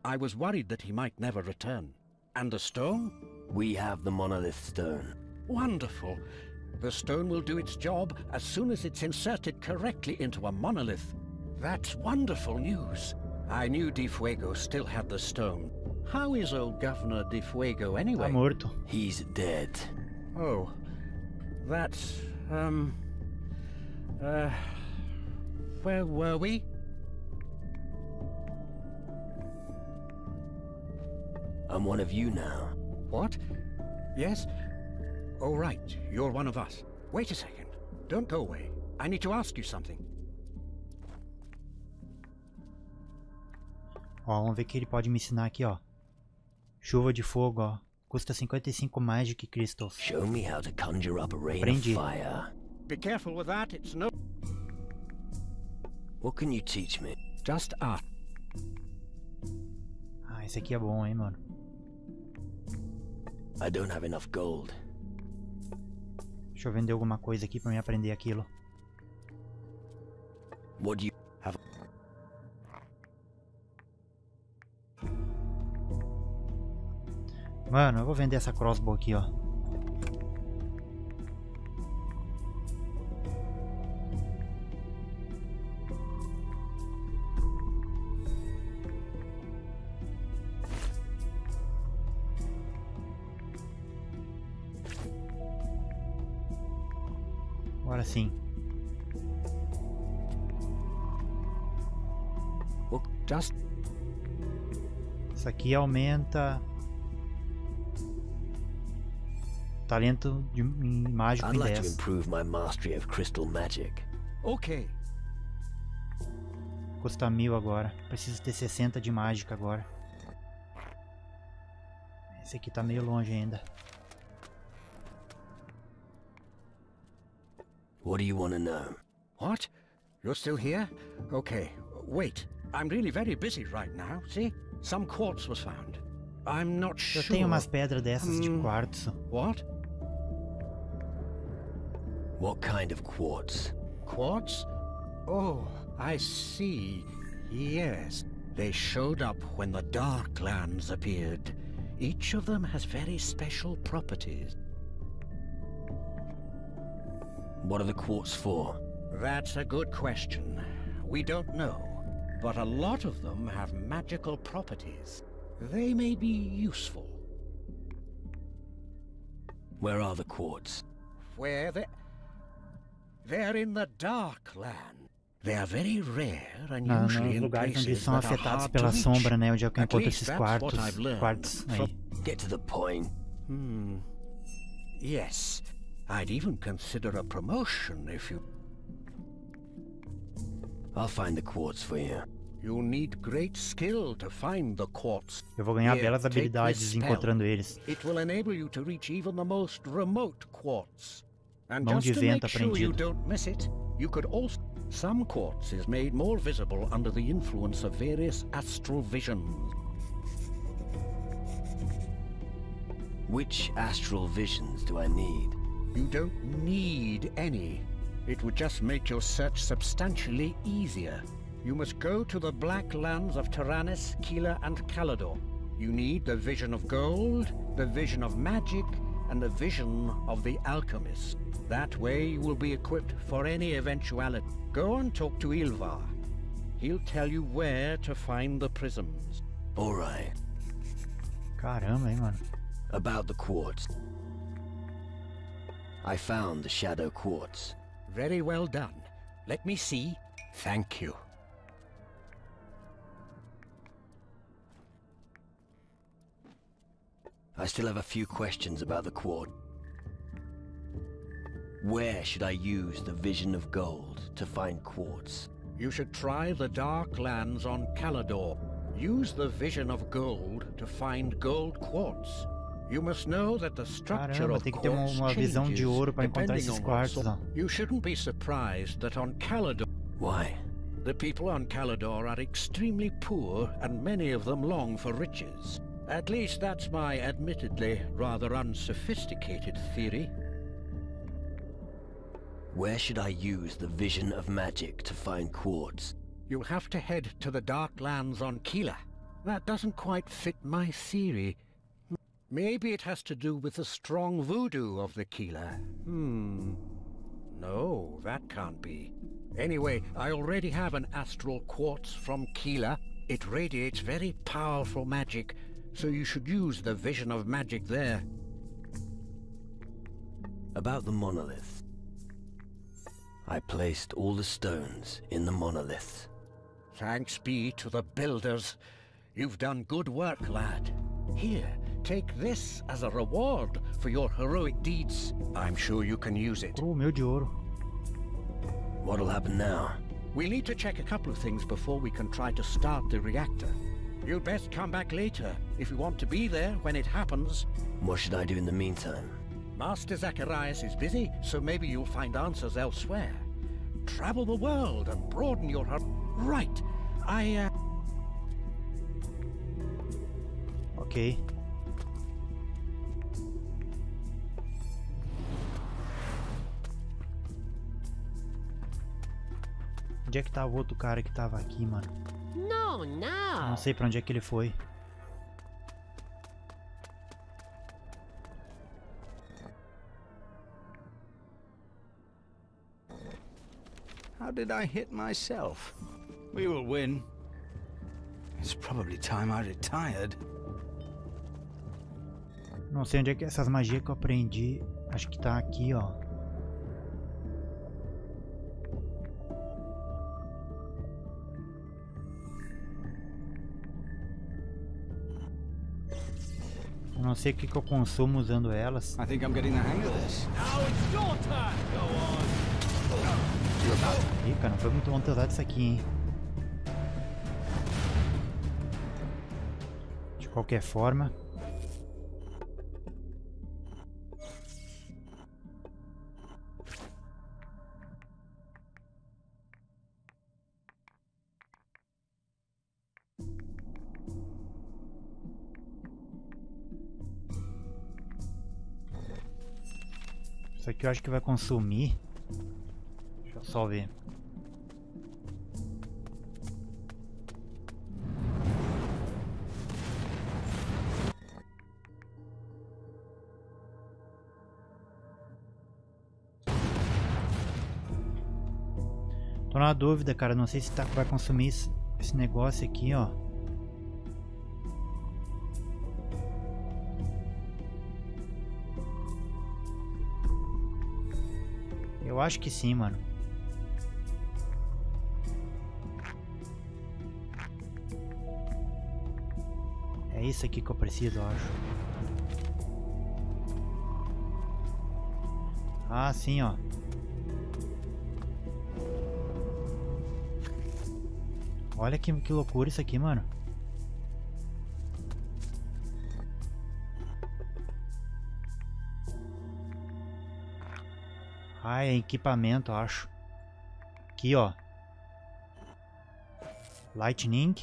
I was worried that he might never return. And the stone? We have the Monolith Stone. Wonderful. The stone will do its job as soon as it's inserted correctly into a monolith. That's wonderful news. I knew Difuego still had the stone. How is old Governor Difuego anyway? Tá morto. He's dead. Oh. That's... um... Uh... Where were we? I'm one of you now. What? Yes? Oh, right. You're one of us. Wait a second. Don't go away. I need to ask you something. Ó, vamos ver o que ele pode me ensinar aqui, ó. Chuva de fogo, ó. Custa cinquenta e cinco magic crystals. Show me how to conjure up a rain of fire. Be careful with that. It's no... What can you teach me? Just art. Ah, esse aqui é bom, hein, mano. I don't have enough gold. Deixa eu vender alguma coisa aqui para me aprender aquilo. What do you have? Mano, eu vou vender essa crossbow aqui, ó. Agora sim. Isso aqui aumenta talento de mágico em dez. Ok. Custa mil agora. Preciso ter sessenta de mágica agora. Esse aqui tá meio longe ainda. What do you want to know? What? You're still here? Okay, wait. I'm really very busy right now, see? Some quartz was found. I'm not sure... Eu tenho umas pedras dessas de quartzo. What? What kind of quartz? Quartz? Oh, I see. Yes. They showed up when the Dark Lands appeared. Each of them has very special properties. What are the quartz for? That's a good question. We don't know, but a lot of them have magical properties. They may be useful. Where are the quartz? Where they... They're in the Dark Land. They are very rare and usually in places that are hard to reach. At least that's what I've learned. Get to the point. Hmm. Yes. I'd even consider a promotion if you... I'll find the quartz for you. You need great skill to find the quartz. Eu vou ganhar belas habilidades encontrando eles. It will enable you to reach even the most remote quartz. And just to make sure you don't miss it, you could also... Some quartz is made more visible under the influence of various astral visions. Which astral visions do I need? You don't need any. It would just make your search substantially easier. You must go to the black lands of Taranis, Keila, and Calador. You need the vision of gold, the vision of magic, and the vision of the alchemist. That way you will be equipped for any eventuality. Go and talk to Ilvar. He'll tell you where to find the prisms. All right. God, oh man. About the quartz. I found the shadow quartz. Very well done. Let me see. Thank you. I still have a few questions about the quartz. Where should I use the vision of gold to find quartz? You should try the dark lands on Calador. Use the vision of gold to find gold quartz. You must know that the structure Caramba, of tem que ter uma, uma visão de ouro para encontrar esses quartos. Lá. You shouldn't be surprised that on Calador. Why? The people on Calador are extremely poor and many of them long for riches. At least that's my admittedly rather unsophisticated theory. Where should I use the vision of magic to find quartz? You'll have to head to the dark lands on Keila. That doesn't quite fit my theory. Maybe it has to do with the strong voodoo of the Keila. Hmm. No, that can't be. Anyway, I already have an astral quartz from Keila. It radiates very powerful magic, so you should use the vision of magic there. About the monolith. I placed all the stones in the monolith. Thanks be to the builders. You've done good work, lad. Here. Take this as a reward for your heroic deeds. I'm sure you can use it. Oh, meu de ouro. What'll happen now? We'll need to check a couple of things before we can try to start the reactor. You'd best come back later if you want to be there when it happens. What should I do in the meantime? Master Zacharias is busy, so maybe you'll find answers elsewhere. Travel the world and broaden your horizon. Right. I, uh... Okay. Onde é que tava o outro cara que tava aqui, mano? Não, não. Não sei pra onde é que ele foi. How did I hit myself? We will win. It's probably time I retired. Não sei onde é que essas magias que eu aprendi. Acho que tá aqui, ó. Não sei o que eu consumo usando elas. I think I'm getting the hang of this. Now it's your turn. Go on. Ih, cara, não foi muito bom ter usado isso aqui, hein? De qualquer forma. Que eu acho que vai consumir. Deixa eu só ver. Tô na dúvida, cara. Não sei se tá, vai consumir esse, esse negócio aqui, ó. Eu acho que sim, mano. É isso aqui que eu preciso, eu acho. Ah, sim, ó. Olha que, que loucura isso aqui, mano. Ah, é equipamento, acho. Aqui, ó. Lightning.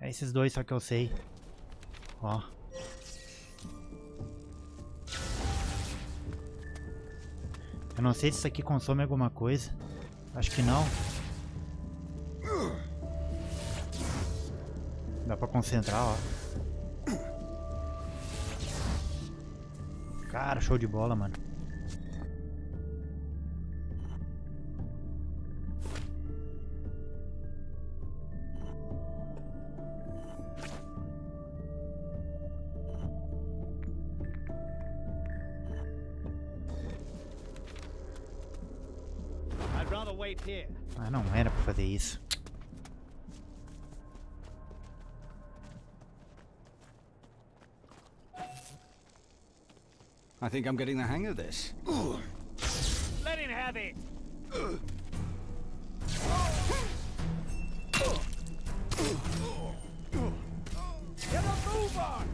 É esses dois só que eu sei. Ó. Eu Eu não sei se isso aqui consome alguma coisa. Acho que não. Dá pra concentrar, ó. Cara, show de bola, mano. Ah, não era pra fazer isso. I think I'm getting the hang of this. Let him have it. Get a move on.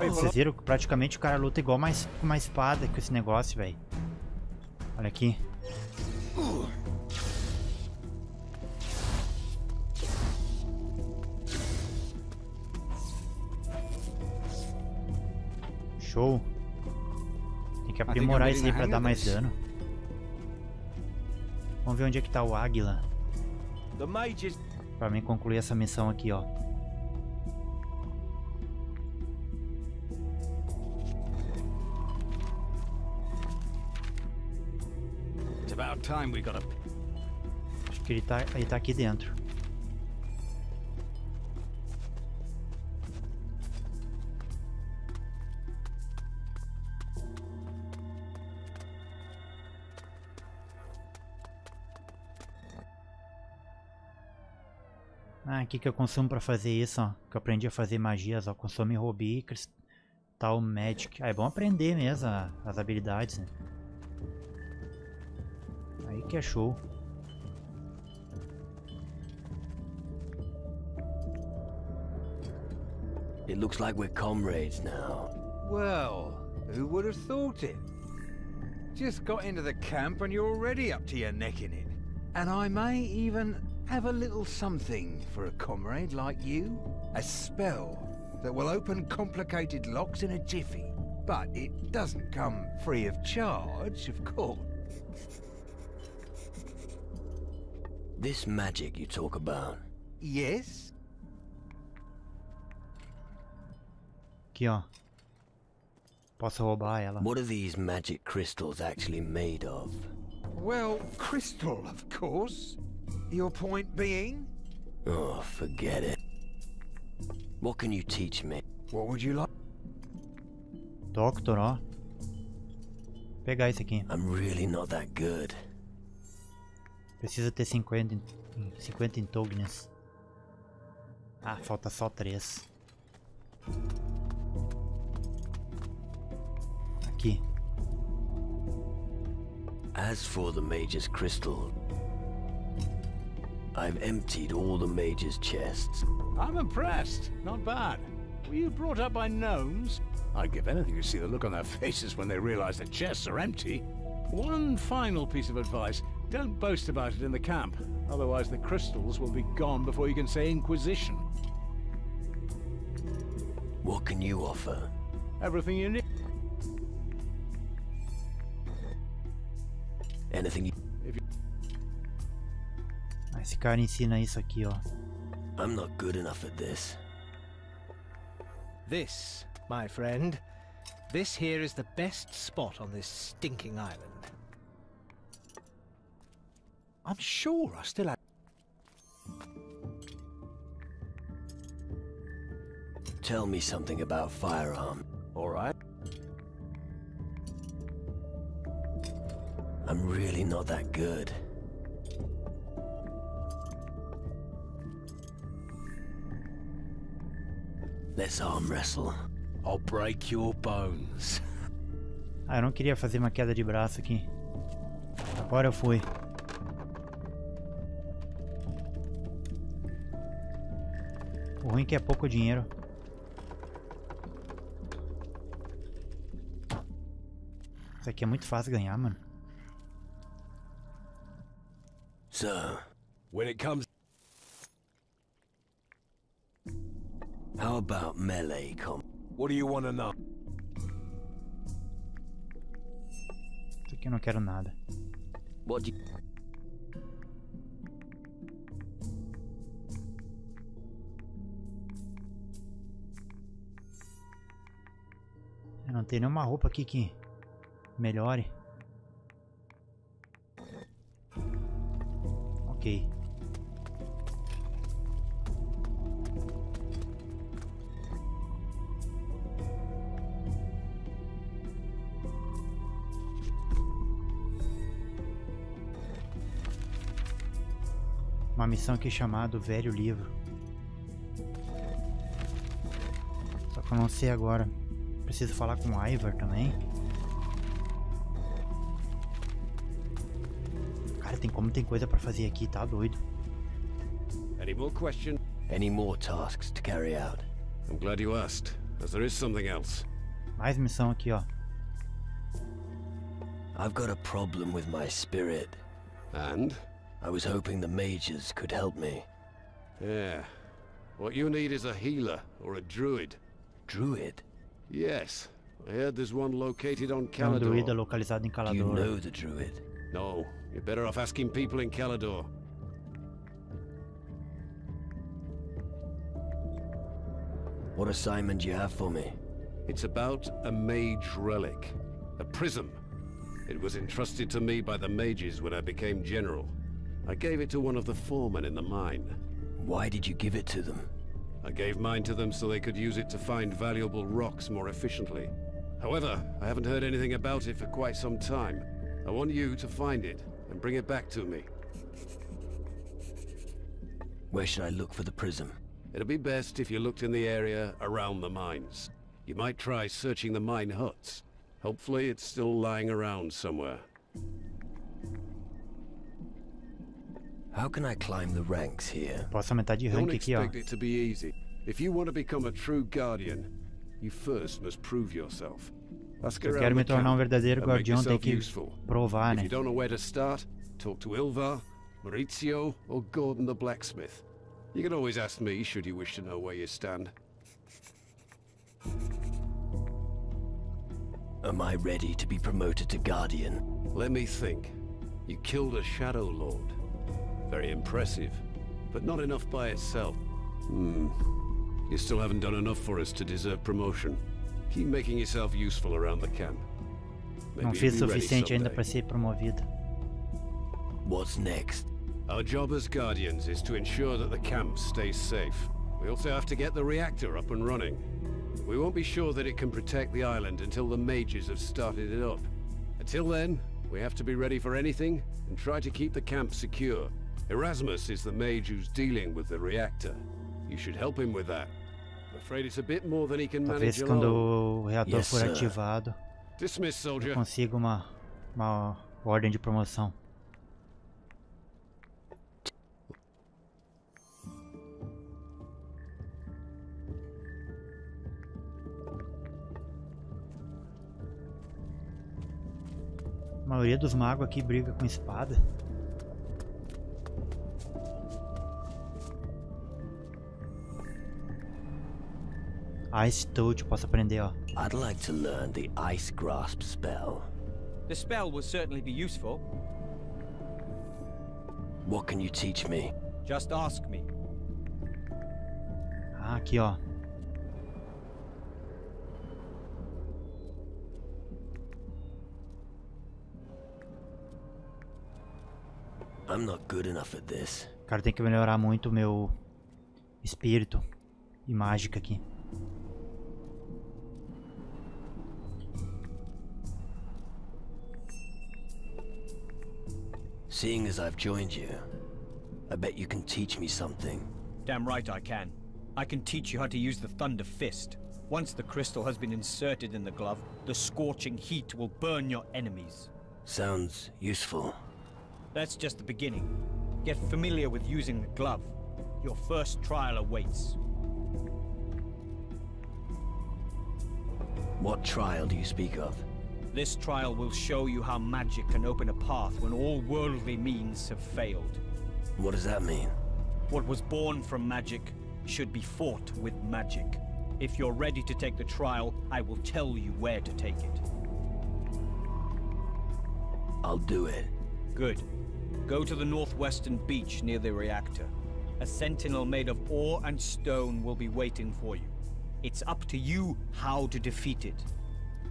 Ah, vocês viram que praticamente o cara luta igual mais com uma espada com esse negócio, velho. Olha aqui. Show. Tem que aprimorar isso aí pra dar mais dano. Vamos ver onde é que tá o águila. Pra mim concluir essa missão aqui, ó. Acho que ele tá, ele tá aqui dentro. Ah, aqui que eu consumo pra fazer isso, ó. Que eu aprendi a fazer magias, ó. Consome rubi, cristal, magic. Ah, é bom aprender mesmo a, as habilidades, né? Aí que é show. It looks like we're comrades now. Well, who would have thought it? Just got into the camp and you're already up to your neck in it. And I may even have a little something for a comrade like you. A spell that will open complicated locks in a jiffy. But it doesn't come free of charge, of course. This magic you talk about. Yes. Aqui, ó. Posso roubar ela. What are these magic crystals actually made of? Well, crystal, of course. Your point being? Oh, forget it. What can you teach me? What would you like? Doctor, ó. Pegar isso aqui. I'm really not that good. Precisa ter cinquenta, cinquenta intognes. Ah, falta só três. Aqui. As for the mage's crystal, I've emptied all the mage's chests. I'm impressed. Not bad. Were you brought up by gnomes? I'd give anything to see the look on their faces when they realize the chests are empty. One final piece of advice. Don't boast about it in the camp, otherwise the crystals will be gone before you can say Inquisition. What can you offer? Everything you need. Anything you... Esse cara ensina isso aqui, ó. I'm not good enough at this. This, my friend, this here is the best spot on this stinking island. I'm sure I still have... Tell me something about firearm. All right. I'm really not that good. Let's arm wrestle. I'll break your bones. Ah, eu não queria fazer uma queda de braço aqui. Agora eu fui. O ruim que é pouco dinheiro. Isso aqui é muito fácil ganhar, mano. So, when it comes... How about melee combat? What do you want to know? Isso aqui eu não quero nada. What do you... Não tem nenhuma roupa aqui que melhore. Ok. Uma missão aqui chamada O Velho Livro. Só que eu não sei agora. Preciso falar com o Ilvar também. Cara, tem como tem coisa pra fazer aqui, tá doido. Any more questions? Any more tasks to carry out? I'm glad you asked, as there is something else. Mais missão aqui, ó. I've got a problem with my spirit. And? I was hoping the mages could help me. Yeah. What you need is a healer or a druid. Druid? Yes, I heard there's one located on Calador. Do you know the druid? No, you're better off asking people in Calador. What assignment do you have for me? It's about a mage relic, a prism. It was entrusted to me by the mages when I became general. I gave it to one of the foremen in the mine. Why did you give it to them? I gave mine to them so they could use it to find valuable rocks more efficiently. However, I haven't heard anything about it for quite some time. I want you to find it and bring it back to me. Where should I look for the prism? It'll be best if you looked in the area around the mines. You might try searching the mine huts. Hopefully it's still lying around somewhere. How can I climb the ranks here? Don't expect it to be easy. If you want to become a true guardian, you first must prove yourself. Ask around the camp and make yourself useful. If you don't know where to start, talk to Ilvar, Maurizio, or Gordon the blacksmith. You can always ask me should you wish to know where you stand. Am I ready to be promoted to guardian? Let me think. You killed a Shadow Lord. Very impressive, but not enough by itself. Hmm. You still haven't done enough for us to deserve promotion. Keep making yourself useful around the camp. Não fiz suficiente ainda para ser promovido. What's next? Our job as guardians is to ensure that the camp stays safe. We also have to get the reactor up and running. We won't be sure that it can protect the island until the mages have started it up. Until then, we have to be ready for anything and try to keep the camp secure. Erasmus is the mage who's dealing with the reactor. You should help him with that. I'm afraid it's a bit more than he can manage alone. Yes, sir. Dismiss, soldier. Eu consigo uma, uma ordem de promoção. A maioria dos magos aqui briga com espada. Ice touch, posso aprender, ó. I'd like to learn the ice grasp spell. The spell will certainly be useful. What can you teach me? Just ask me. Ah, aqui, ó. I'm not good enough at this. Cara, tem que melhorar muito meu espírito e mágica aqui. Seeing as I've joined you, I bet you can teach me something. Damn right I can. I can teach you how to use the Thunder Fist. Once the crystal has been inserted in the glove, the scorching heat will burn your enemies. Sounds useful. That's just the beginning. Get familiar with using the glove. Your first trial awaits. What trial do you speak of? This trial will show you how magic can open a path when all worldly means have failed. What does that mean? What was born from magic should be fought with magic. If you're ready to take the trial, I will tell you where to take it. I'll do it. Good. Go to the northwestern beach near the reactor. A sentinel made of ore and stone will be waiting for you. It's up to you how to defeat it.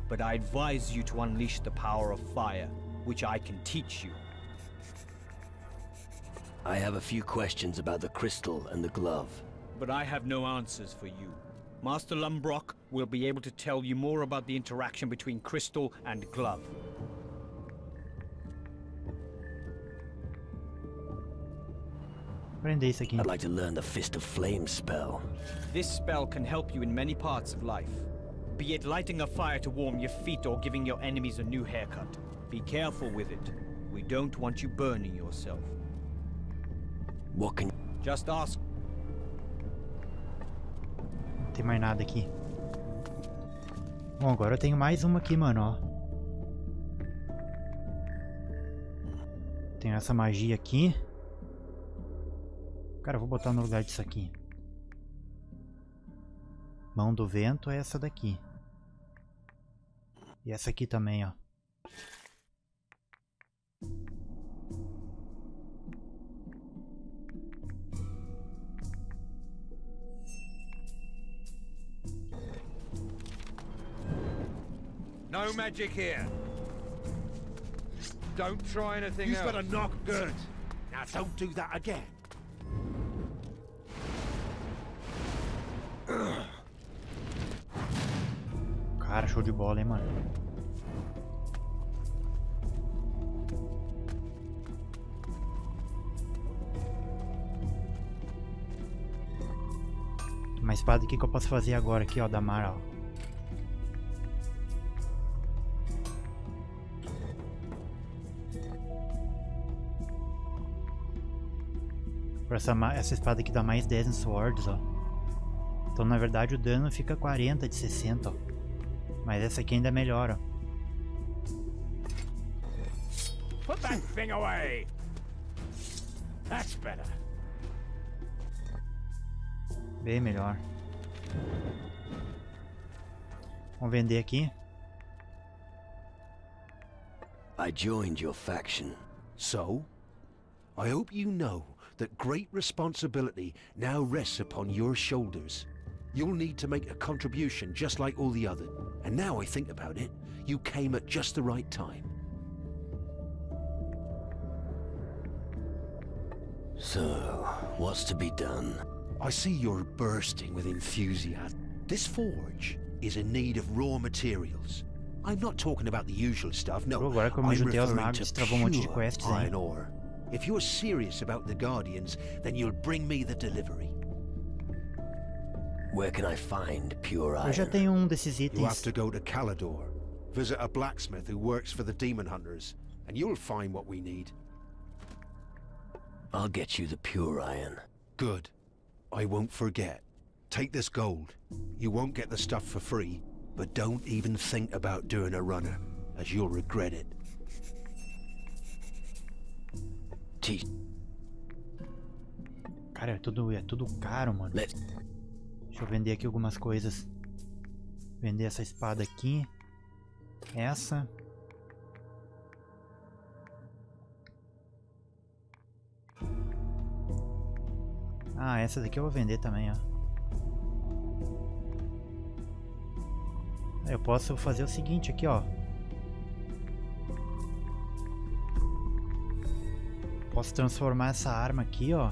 But I advise you to unleash the power of fire, which I can teach you. I have a few questions about the crystal and the glove. But I have no answers for you. Master Lombrock will be able to tell you more about the interaction between crystal and glove. I'd like to learn the Fist of Flame spell. This spell can help you in many parts of life. Be it lighting a fire to warm your feet or giving your enemies a new haircut. Be careful with it. We don't want you burning yourself. What can... Just ask. Não tem mais nada aqui. Bom, agora eu tenho mais uma aqui, mano, ó. Tenho essa magia aqui. Cara, eu vou botar no lugar disso aqui. Mão do Vento é essa daqui. E essa aqui também, ó. No magic here. Don't try anything else. You've got a knock good. Now don't do that again. Cara, show de bola, hein, mano. Uma espada aqui que eu posso fazer agora aqui, ó, da Mara, ó. Essa, essa espada aqui dá mais dez em swords, ó. Então na verdade o dano fica quarenta de sessenta, ó. Mas essa aqui ainda é melhor, ó. Put that thing away. That's better. Bem melhor. Vamos vender aqui. I joined your faction. So, I hope you know that great responsibility now rests upon your shoulders. You'll need to make a contribution just like all the others. And now I think about it, you came at just the right time. So, what's to be done? I see you're bursting with enthusiasm. This forge is in need of raw materials. I'm not talking about the usual stuff, no, Bro, agora, como I'm referring to pure quests, iron ore. If you're serious about the Guardians, then you'll bring me the delivery. Where can I find pure iron? Eu já tenho um desses itens. You have to go to Calador. Visit a blacksmith who works for the Demon Hunters, and you'll find what we need. I'll get you the pure iron. Good. I won't forget. Take this gold. You won't get the stuff for free, but don't even think about doing a runner, as you'll regret it. Cara, é tudo, é tudo caro, mano. Deixa eu vender aqui algumas coisas. Vender essa espada aqui. Essa. Ah, essa daqui eu vou vender também, ó. Eu posso fazer o seguinte aqui, ó. Posso transformar essa arma aqui, ó,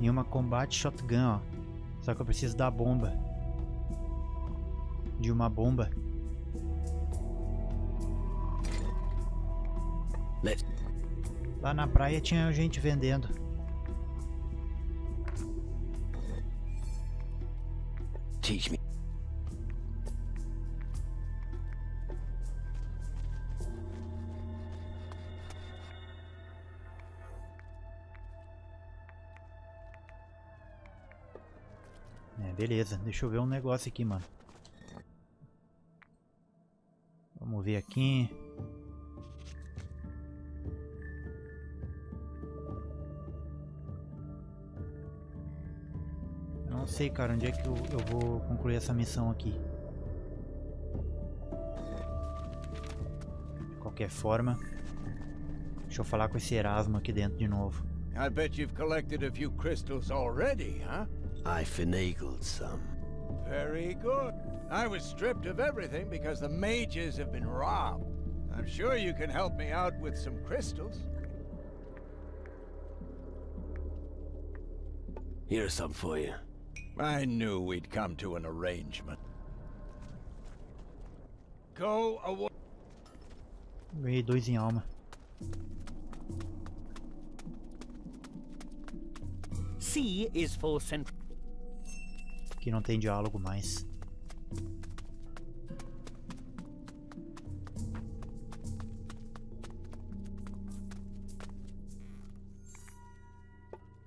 em uma combat shotgun, ó. Só que eu preciso da bomba. De uma bomba. Lá na praia tinha gente vendendo. Teach me. Beleza, deixa eu ver um negócio aqui, mano. Vamos ver aqui. sei, cara, onde é que eu, eu vou concluir essa missão aqui. De qualquer forma, deixa eu falar com esse Erasmo aqui dentro de novo. I bet you've collected a few crystals already, huh? I finagled some. Very good. I was stripped of everything because the mages have been robbed. I'm sure you can help me out with some crystals. Here's some for you. I knew we'd come to an arrangement. Go away. Ganhei dois em alma. C is for central. Aqui não tem diálogo mais.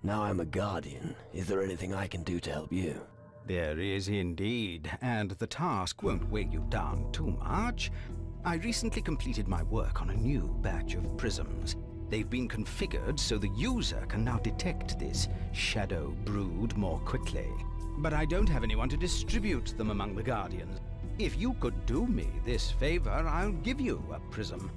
Now I'm a guardian. Is there anything I can do to help you? There is indeed, and the task won't weigh you down too much. I recently completed my work on a new batch of prisms. They've been configured so the user can now detect this shadow brood more quickly. But I don't have anyone to distribute them among the guardians. If you could do me this favor, I'll give you a prism.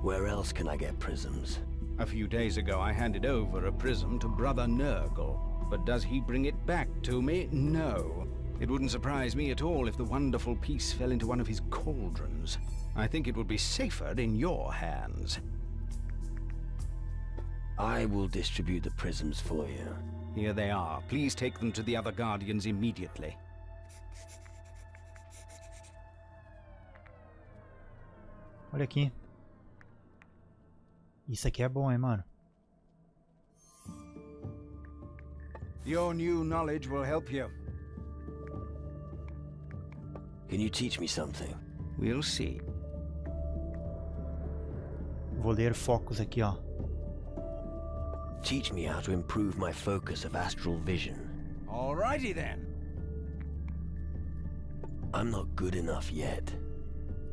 Where else can I get prisms? A few days ago, I handed over a prism to Brother Nurgle, but does he bring it back to me? No. It wouldn't surprise me at all if the wonderful piece fell into one of his cauldrons. I think it would be safer in your hands. I will distribute the prisms for you. Here they are. Please take them to the other guardians immediately. Olha aqui. Isso aqui é bom, hein, mano? Your new knowledge will help you. Can you teach me something? We'll see. Vou ler focos aqui, ó. Teach me how to improve my focus of astral vision. Alrighty then. I'm not good enough yet.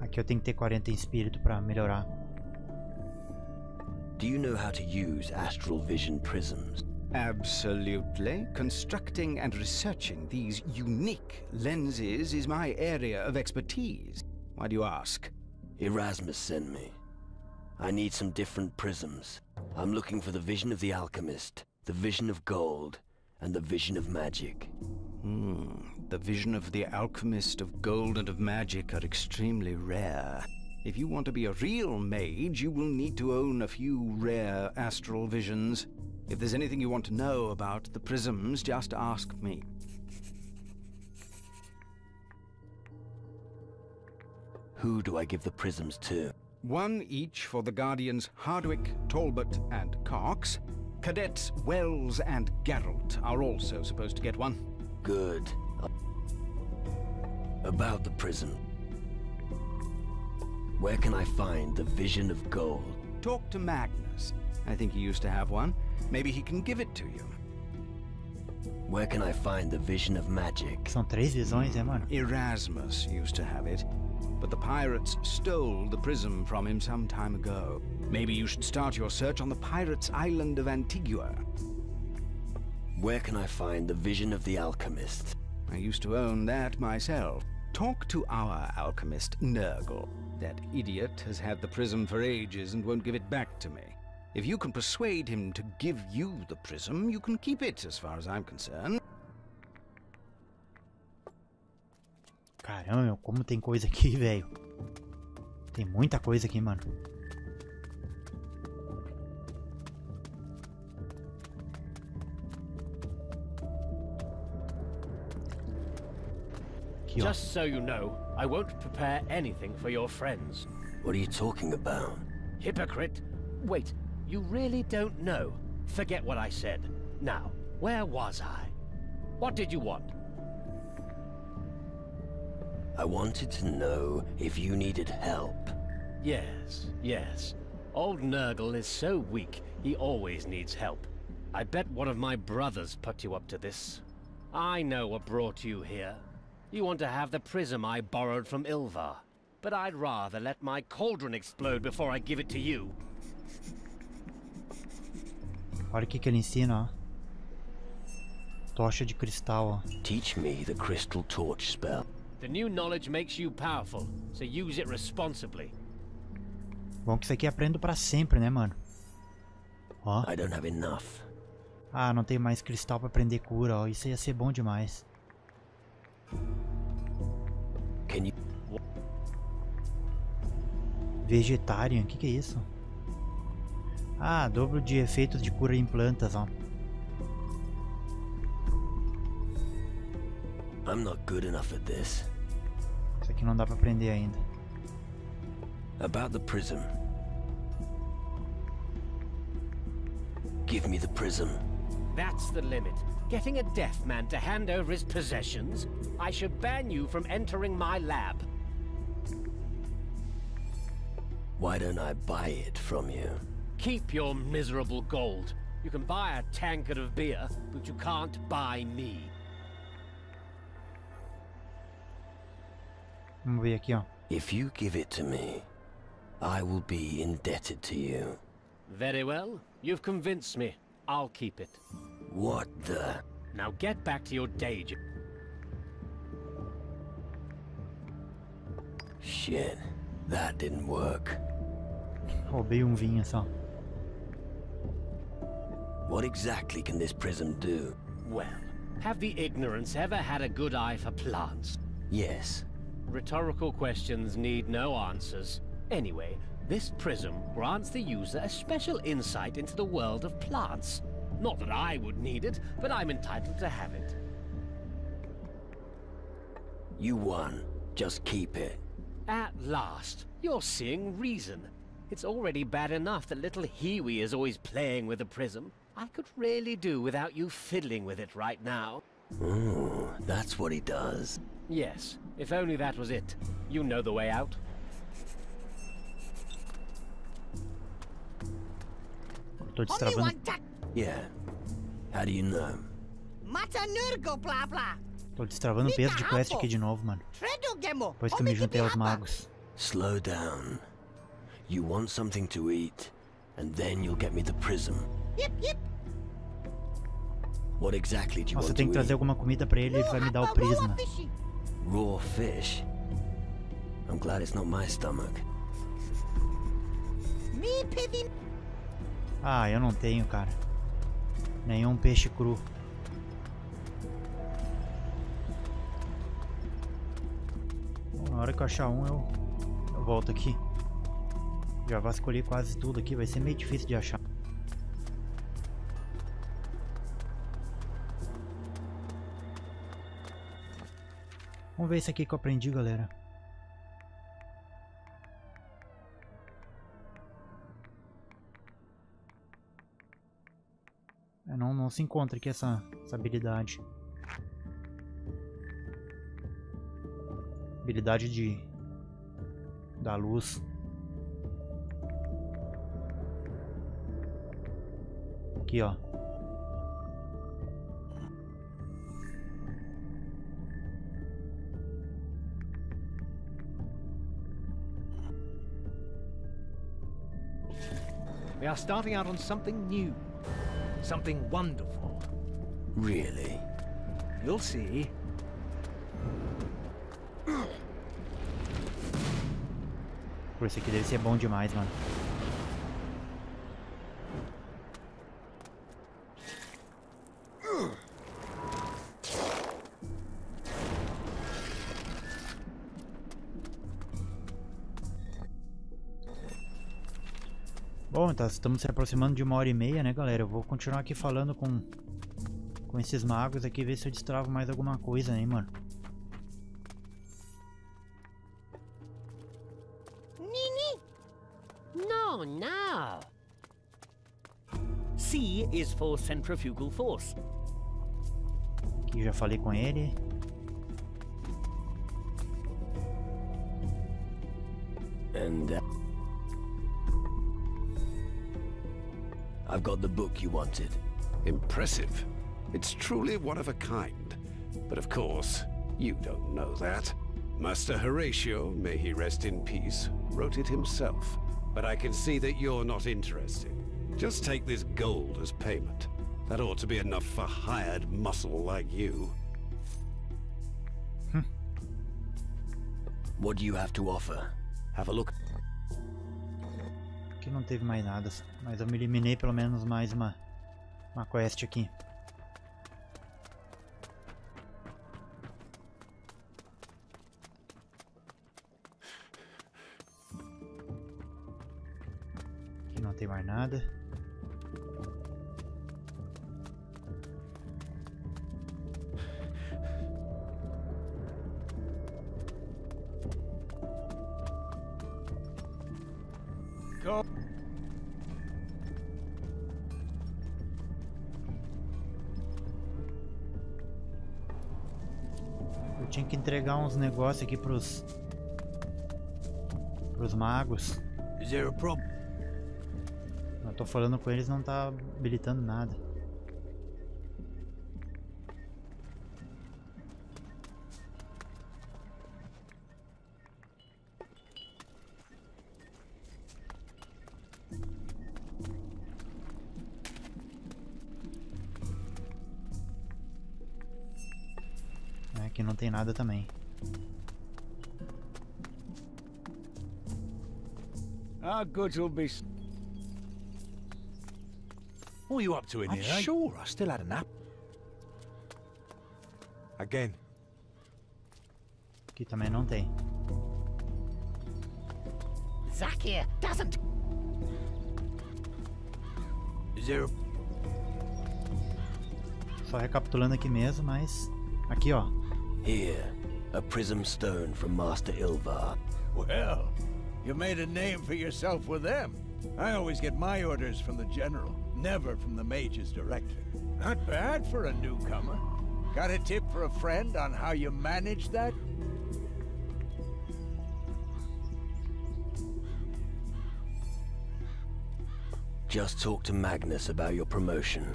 Aqui eu tenho que ter quarenta em espírito para melhorar. Do you know how to use astral vision prisms? Absolutely. Constructing and researching these unique lenses is my area of expertise. Why do you ask? Erasmus sent me. I need some different prisms. I'm looking for the vision of the alchemist, the vision of gold, and the vision of magic. Hmm. The vision of the alchemist, of gold, and of magic are extremely rare. If you want to be a real mage, you will need to own a few rare astral visions. If there's anything you want to know about the prisms, just ask me. Who do I give the prisms to? One each for the guardians Hardwick, Talbot, and Cox. Cadets Wells and Garrett are also supposed to get one. Good. About the prism. Where can I find the vision of gold? Talk to Magnus. I think he used to have one. Maybe he can give it to you. Where can I find the vision of magic? São três visões, é, mano? Erasmus used to have it, but the pirates stole the prism from him some time ago. Maybe you should start your search on the pirates' island of Antigua. Where can I find the vision of the alchemist? I used to own that myself. Talk to our alchemist, Nurgle. That idiot has had the prism for ages and won't give it back to me. If you can persuade him to give you the prism, you can keep it, as far as I'm concerned. Caramba, como tem coisa aqui, velho. Tem muita coisa aqui, mano. Just so you know, I won't prepare anything for your friends. What are you talking about? Hypocrite! Wait, you really don't know? Forget what I said. Now, where was I? What did you want? I wanted to know if you needed help. Yes, yes. Old Nurgle is so weak, he always needs help. I bet one of my brothers put you up to this. I know what brought you here. You want to have the prism I borrowed from Ilvar, but I'd rather let my cauldron explode before I give it to you. Olha o que que ele ensina, ó. Tocha de cristal, ó. Teach me the crystal torch spell. The new knowledge makes you powerful, so use it responsibly. Bom que isso aqui aprendo para sempre, né, mano? Ó. I don't have enough. Ah, não tem mais cristal para aprender cura, ó. Isso ia ser bom demais. Can you... Vegetarian, que que é isso? Ah, dobro de efeitos de cura em plantas, ó. I'm not good enough at this. Isso aqui não dá para aprender ainda. About the prism. Give me the prism. That's the limit. Getting a deaf man to hand over his possessions. I should ban you from entering my lab. Why don't I buy it from you? Keep your miserable gold. You can buy a tankard of beer, but you can't buy me. Vamos ver aqui, ó. If you give it to me, I will be indebted to you. Very well. You've convinced me. I'll keep it. What the? Now get back to your day job. Shit. That didn't work. Roubei um vinho só. What exactly can this prism do? Well, have the ignorants ever had a good eye for plants? Yes. Rhetorical questions need no answers. Anyway, this prism grants the user a special insight into the world of plants. Not that I would need it, but I'm entitled to have it. You won. Just keep it. At last, you're seeing reason. It's already bad enough that little Hiwi is always playing with the prism. I could really do without you fiddling with it right now. Ooh, that's what he does. Yes, if only that was it. You know the way out. Only one tack. Yeah. How do you know? Mata Nurgle, blah blah. Tô destravando o peso de quest aqui de novo, mano. Depois que eu me juntei aos magos. Slow down. You want something to eat, and then you'll get me the prism. Yep, yep. What exactly do you want to eat? Nossa, eu tenho que trazer alguma comida pra ele e ele vai me dar o prisma. Raw fish. I'm glad it's not my stomach. Ah, eu não tenho, cara. Nenhum peixe cru. Na hora que eu achar um, eu, eu volto aqui. Já vasculhei quase tudo aqui, vai ser meio difícil de achar. Vamos ver isso aqui que eu aprendi, galera. É, não, não se encontra aqui essa, essa habilidade. Habilidade de da luz. Aqui, ó. We are starting out on something new. Something wonderful. Really? You'll see. Por isso aqui deve ser bom demais, mano. Bom, então estamos se aproximando de uma hora e meia, né, galera? Eu vou continuar aqui falando com, com esses magos aqui, ver se eu destravo mais alguma coisa, hein, mano. C is for centrifugal force. Aqui já falei com ele. And uh, I've got the book you wanted. Impressive. It's truly one of a kind. But of course, you don't know that. Master Horatio, may he rest in peace, wrote it himself. But I can see that you're not interested. Just take this gold as payment. That ought to be enough for hired muscle like you. Hm. What do you have to offer? Have a look. Aqui não teve mais nada, mas eu me eliminei pelo menos mais uma, uma quest aqui. Aqui não tem mais nada. Entregar uns negócios aqui pros pros magos. Eu tô falando com eles, não tá habilitando nada. Tem nada também. Ah, goods will be. What are you up to in I'm here? I'm sure I still had a nap. Again. Aqui também não tem. Zakia doesn't. Zero. Só recapitulando aqui mesmo, mas aqui ó. Here, a prism stone from Master Ilvar. Well, you made a name for yourself with them. I always get my orders from the general, never from the mage's director. Not bad for a newcomer. Got a tip for a friend on how you manage that? Just talk to Magnus about your promotion.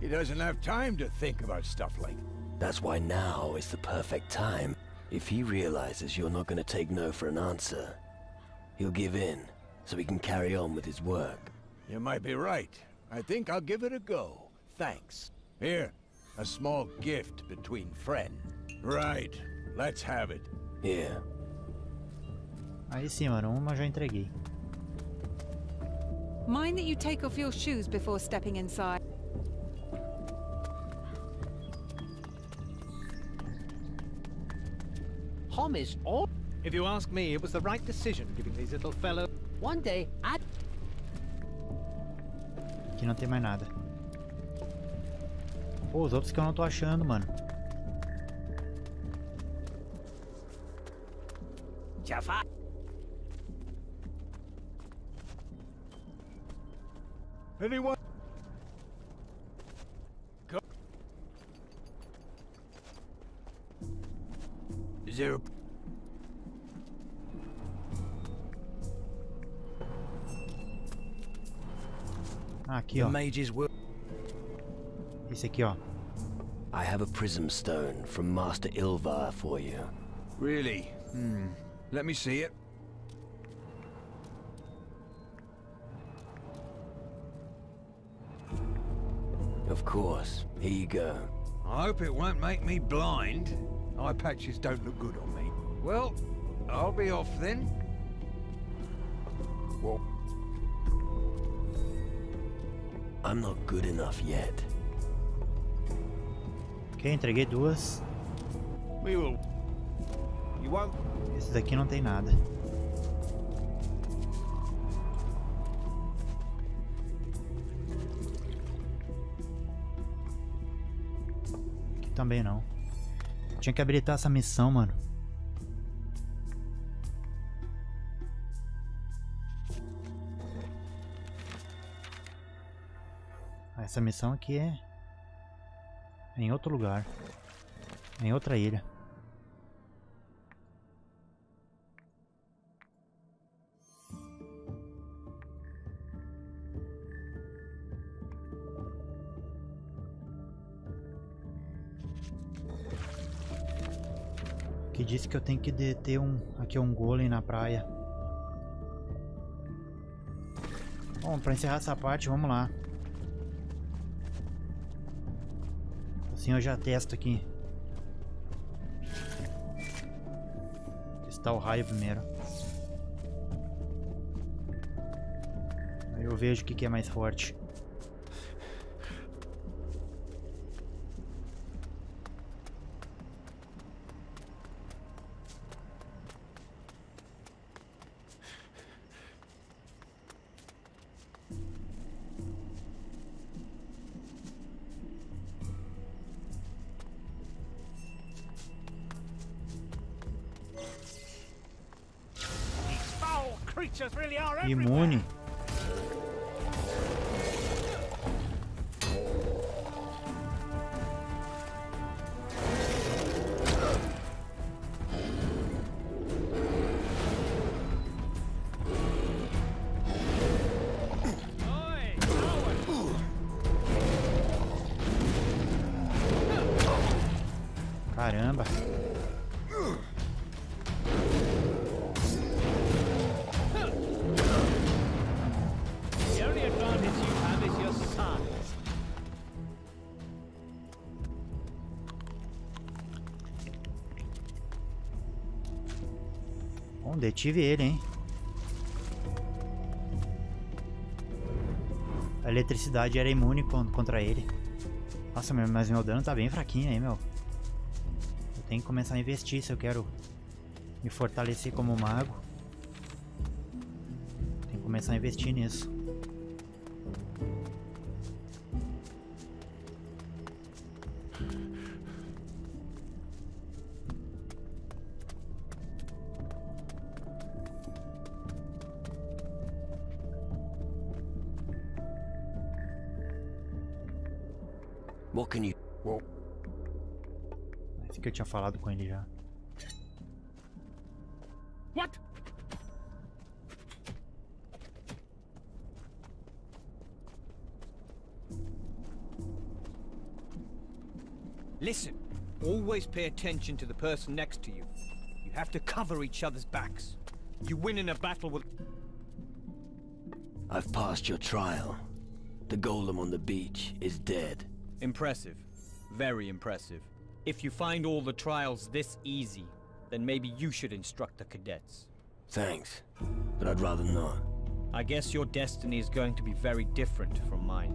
He doesn't have time to think about stuff like that. That's why now is the perfect time. If he realizes you're not going to take no for an answer, he'll give in, so he can carry on with his work. You might be right. I think I'll give it a go. Thanks. Here, a small gift between friends. Right, let's have it. Here. Aí sim, mano, uma já entreguei. Mind that you take off your shoes before stepping inside. Is all. If you ask me, it was the right decision giving these little fellows one day. I'd... Aqui não tem mais nada. Pô, os outros que eu não tô achando, mano. Jaffa. Anyone? Go. Zero. Aqui, ó. Esse aqui, ó. I have a prism stone from Master Ilvar for you. Really? Hmm. Let me see it. Of course. Here you go. I hope it won't make me blind. Eye patches don't look good on me. Well, I'll be off then. Well, I'm not good enough yet. Ok, entreguei duas. We will. You won't. Esse daqui não tem nada. Aqui também não. Tinha que habilitar essa missão, mano. Essa missão aqui é em outro lugar, em outra ilha. Que disse que eu tenho que deter um, aqui um golem na praia. Bom, para encerrar essa parte, vamos lá. Assim eu já testo aqui. Testar o raio primeiro. Aí eu vejo o que que é mais forte. Imune. Caramba. Detive ele, hein? A eletricidade era imune contra ele. Nossa, mas meu dano tá bem fraquinho aí, meu. Eu tenho que começar a investir se eu quero me fortalecer como mago. Tem que começar a investir nisso. Que eu tinha falado com ele já. What? Listen, always pay attention to the person next to you. You have to cover each other's backs. You win in a battle with... I've passed your trial. The golem on the beach is dead. Impressive. Very impressive. If you find all the trials this easy, then maybe you should instruct the cadets. Thanks, but I'd rather not. I guess your destiny is going to be very different from mine.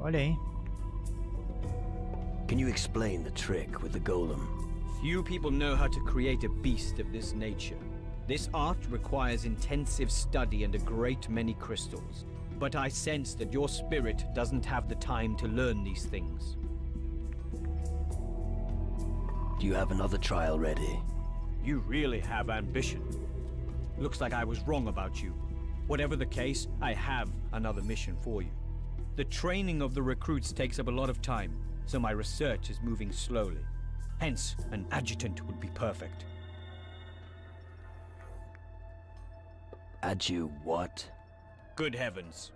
Olha aí. Can you explain the trick with the golem? Few people know how to create a beast of this nature. This art requires intensive study and a great many crystals. But I sense that your spirit doesn't have the time to learn these things. You have another trial ready. You really have ambition. Looks like I was wrong about you. Whatever the case, I have another mission for you. The training of the recruits takes up a lot of time, so my research is moving slowly. Hence, an adjutant would be perfect. Adju what? Good heavens.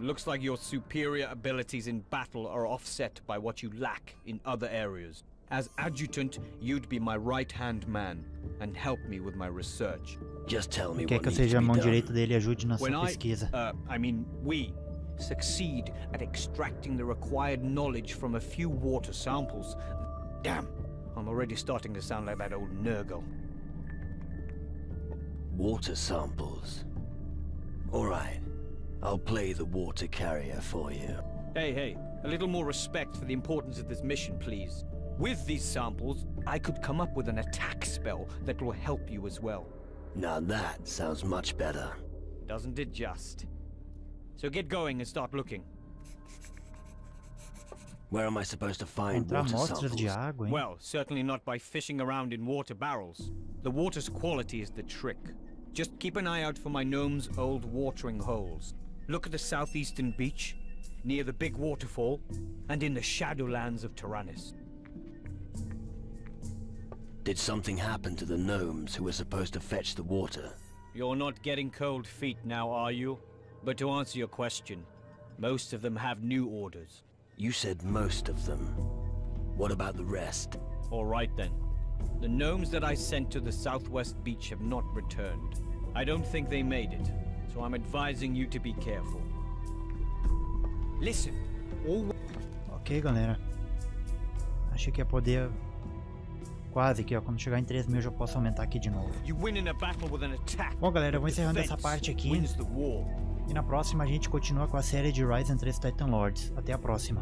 Looks like your superior abilities in battle are offset by what you lack in other areas. As adjutant, you'd be my right-hand man and help me with my research. Just tell me what needs to be done. When I, uh, I mean, we succeed at extracting the required knowledge from a few water samples. Damn, I'm already starting to sound like that old Nurgle. Water samples. All right, I'll play the water carrier for you. Hey, hey, a little more respect for the importance of this mission, please. With these samples, I could come up with an attack spell that will help you as well. Now that sounds much better. Doesn't it just? So get going and start looking. Where am I supposed to find water samples? Well, certainly not by fishing around in water barrels. The water's quality is the trick. Just keep an eye out for my gnome's old watering holes. Look at the southeastern beach, near the big waterfall, and in the shadowlands of Taranis. Did something happen to the gnomes who were supposed to fetch the water? You're not getting cold feet now, are you? But to answer your question, most of them have new orders. You said most of them. What about the rest? All right then. The gnomes that I sent to the southwest beach have not returned. I don't think they made it, so I'm advising you to be careful. Listen, all... Ok, galera. Achei que ia poder... Quase que, ó, quando chegar em três mil eu já posso aumentar aqui de novo. Bom, galera, eu vou encerrando essa parte aqui. E na próxima a gente continua com a série de Risen três Titan Lords. Até a próxima.